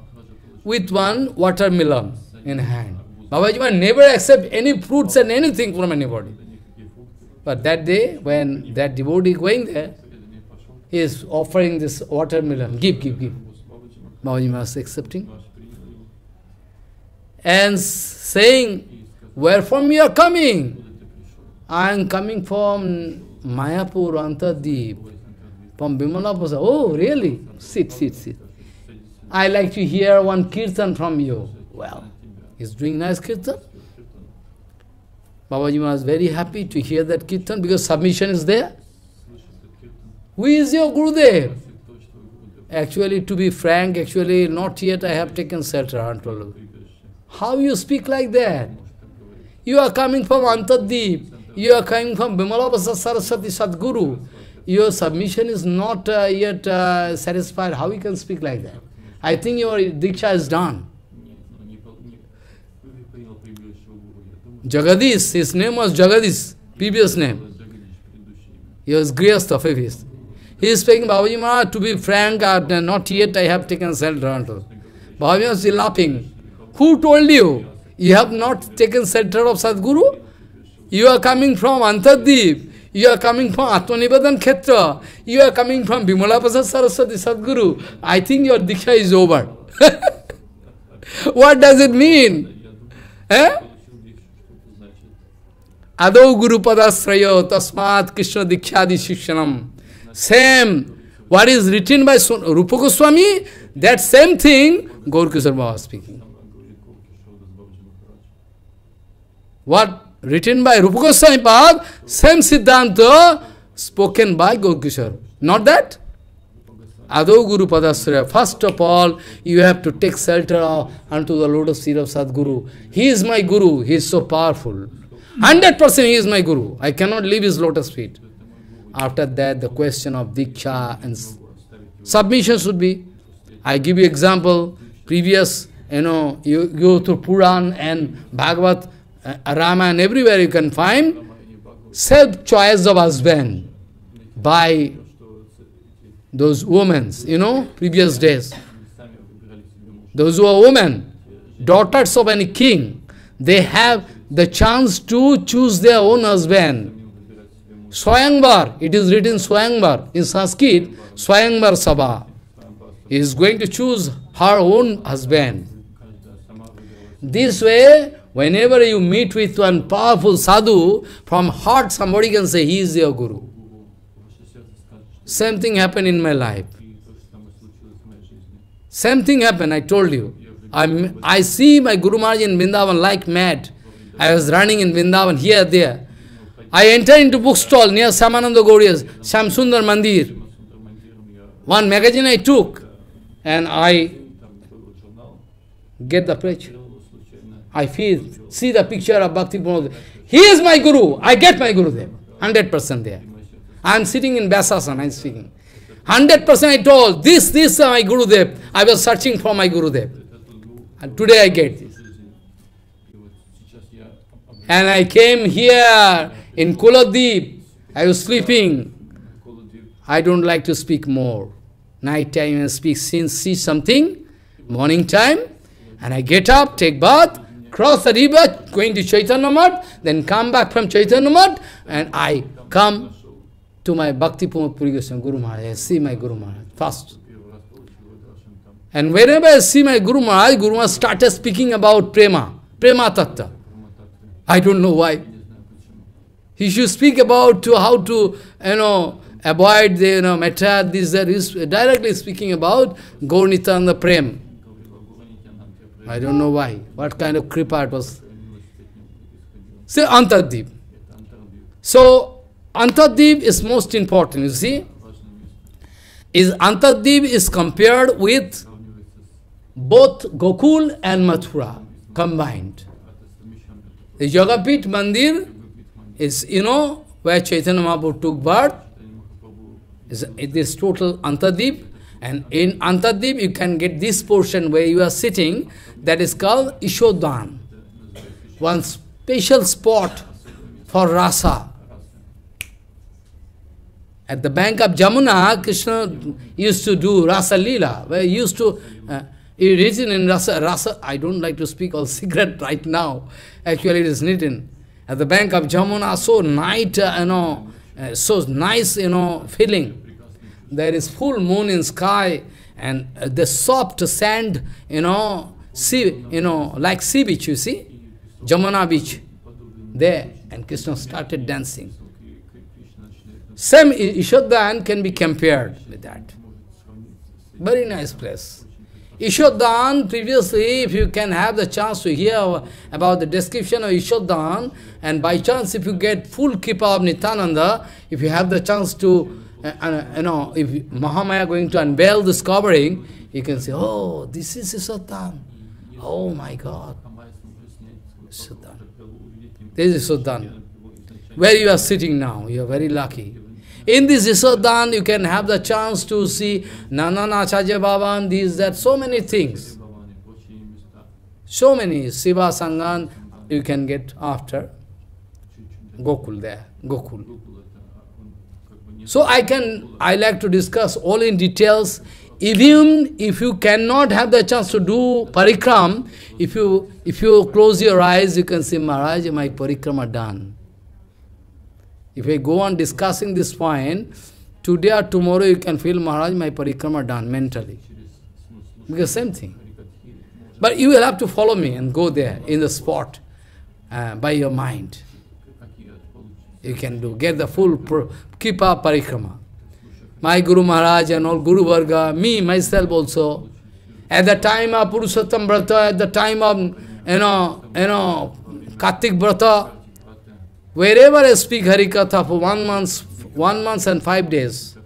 with one watermelon in hand. Babaji Maharaj never accept any fruits and anything from anybody. But that day, when that devotee going there, he is offering this watermelon, give, give, give. Babaji Maharaj is accepting and saying, "Where from you are coming?" "I am coming from Mayapur, Antardip, from Bimalapasa." "Oh, really? Sit, sit, sit. I like to hear one kirtan from you." Well, he's doing nice kirtan. Babaji was very happy to hear that kirtan because submission is there. Who is your Gurudev? Actually, to be frank, actually, not yet I have taken shelter. How you speak like that? You are coming from Antardip, you are coming from Bimalabhasa Saraswati Sadguru. Your submission is not uh, yet uh, satisfied. How you can speak like that? I think your Diksha is done. Jagadish, his name was Jagadish, previous name. He was Grihastha, previous. He is speaking, "Babaji Maharaj, to be frank, uh, not yet I have taken shelter." Babaji was laughing. "Who told you? You have not taken shelter of Sadguru? You are coming from Antardip. You are coming from Atmanivedan Khetra. You are coming from Bimalabhasa Saraswati Sadguru. I think your Diksha is over." What does it mean? Eh? Adau Guru Padasrayo Tasmat Krishna Dikshadi Shikshanam. Same. What is written by Rupa Goswami, that same thing Gaur Kishore Baba is speaking. What written by Rupa Goswami Pad, same Siddhanta spoken by Gaur Kishore. Not that? Adho Guru Padasraya. First of all, you have to take shelter unto the lotus feet of Sadguru. He is my Guru. He is so powerful. Hundred percent he is my Guru. I cannot leave his lotus feet. After that, the question of Diksha and submission should be. I give you example. Previous, you know, you go through Puran and Bhagavad, Uh, Rama, and everywhere you can find self-choice of husband by those women, you know, previous days. Those who are women, daughters of any king, they have the chance to choose their own husband. Swayamvar, it is written Swayamvar in Sanskrit, Swayamvar Sabha. He is going to choose her own husband. This way, whenever you meet with one powerful sadhu, from heart somebody can say, "He is your Guru." Same thing happened in my life. Same thing happened, I told you. I'm, I see my Guru Maharaj in Vrindavan like mad. I was running in Vrindavan, here, there. I entered into bookstall near Samananda Gauria's Shamsundar Mandir. One magazine I took and I get the picture. I feel, see the picture of Bhakti Pramod. He is my Guru. I get my Gurudev. one hundred percent there. I am sitting in Vyasasana, I am speaking. one hundred percent I told, this, this is my Gurudev. I was searching for my Gurudev. And today I get this. And I came here in Kuladip. I was sleeping. I don't like to speak more. Night time I speak, since see something. Morning time. And I get up, take bath, cross the river, going to Chaitanya Math, then come back from Chaitanya Math, and I come to my Bhakti Pramod Puri Goswami Guru Maharaj. I see my Guru Maharaj first. And whenever I see my Guru Maharaj, Guru Maharaj started speaking about Prema, Prema Tattva. I don't know why. He should speak about to how to, you know, avoid the, you know, matter, this, that. He's directly speaking about Gaur Nityananda Prem. I don't know why. What kind of kripa it was. See, Antardip. So, Antardip is most important, you see. Is Antardip is compared with both Gokul and Mathura combined. The Jogapit Mandir is, you know, where Chaitanya Mahaprabhu took birth. Is it is total Antardip, and in Antardip you can get this portion where you are sitting, that is called Ishodhan. One special spot for rasa. At the bank of Jamuna, Krishna used to do Rasa Leela, where he used to, uh, it is written in Rasa, Rasa, I don't like to speak all secret right now, actually it is written. At the bank of Jamuna, so night, uh, you know, uh, so nice, you know, feeling. There is full moon in sky, and uh, the soft sand, you know, sea, you know, like sea beach, you see, Jamuna beach, there, and Krishna started dancing. Same Ishodhan can be compared with that. Very nice place. Ishodhan, previously, if you can have the chance to hear about the description of Ishodhan, and by chance, if you get full kripa of Nityananda, if you have the chance to, uh, uh, you know, if Mahamaya going to unveil this covering, you can say, oh, this is Ishodhan. Oh my God. Ishodhan. This is Ishodhan. Where you are sitting now, you are very lucky. In this Ishodhan, you can have the chance to see Nanana Acharya Bhavan, these, that, so many things. So many Siva Sanghan you can get after Gokul there, Gokul. So I can, I like to discuss all in details. Even if you cannot have the chance to do parikram, if you, if you close your eyes, you can say, Maharaj, my parikrama done. If I go on discussing this point, today or tomorrow you can feel, Maharaj, my parikrama done mentally. Because same thing. But you will have to follow me and go there in the spot uh, by your mind. You can do, get the full kripa parikrama. My Guru Maharaj and all Guru Varga, me, myself also. At the time of Purushottam Vrata, at the time of, you know, you know, Kartik Vrata, wherever I speak Harikatha for one month, one month and five days,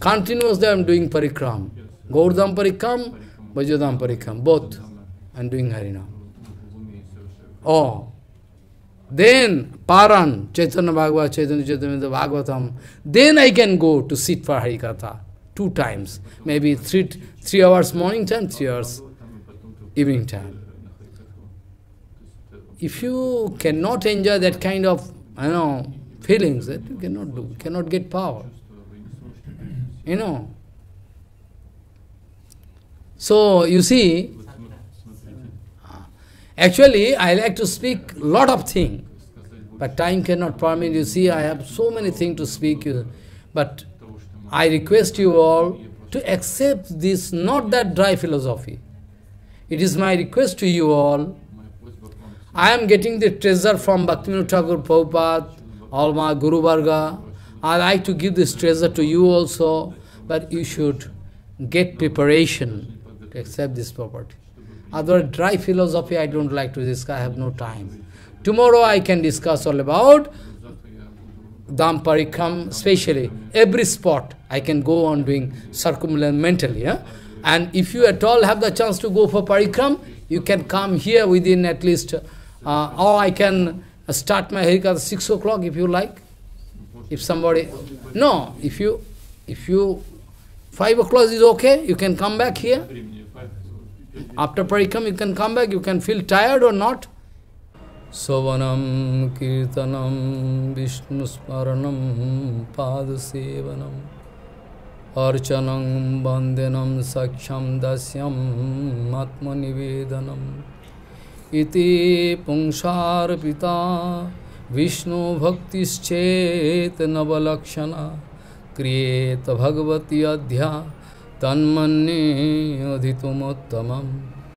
continuously I am doing parikram. Gaurdam parikram, Vajodam parikram, both. I am doing Harinam. Oh. Then, Paran, Chaitanya Bhagavad, Chaitanya Chaitanya Bhagavatam. Then I can go to sit for Harikatha. Two times. Maybe three, three hours morning time, three hours evening time. If you cannot enjoy that kind of, you know, feelings, that you cannot do, cannot get power. You know. So, you see, actually, I like to speak a lot of things, but time cannot permit. You see, I have so many things to speak. But I request you all to accept this, not that dry philosophy. It is my request to you all. I am getting the treasure from Bhaktivinoda Thakur Prabhupada, all my Guru Varga. I like to give this treasure to you also, but you should get preparation to accept this property. Other dry philosophy I don't like to discuss, I have no time. Tomorrow I can discuss all about Dham Parikram, especially every spot. I can go on doing circumambulation mentally. Yeah? And if you at all have the chance to go for Parikram, you can come here within at least, uh, or I can start my Harikatha six o'clock if you like. If somebody, no, if you, if you, five o'clock is okay, you can come back here. After Parikram, you can come back, you can feel tired or not. Savanam Kirtanam Vishnusmaranam Padasevanam Archanam Bandhanam Saksham Dasyam Atmanivedanam Iti Pungsar Pita Vishnu Bhaktischet Navalakshana Kriyeta Bhagavati Adhya Tanmanne Adhitumottamam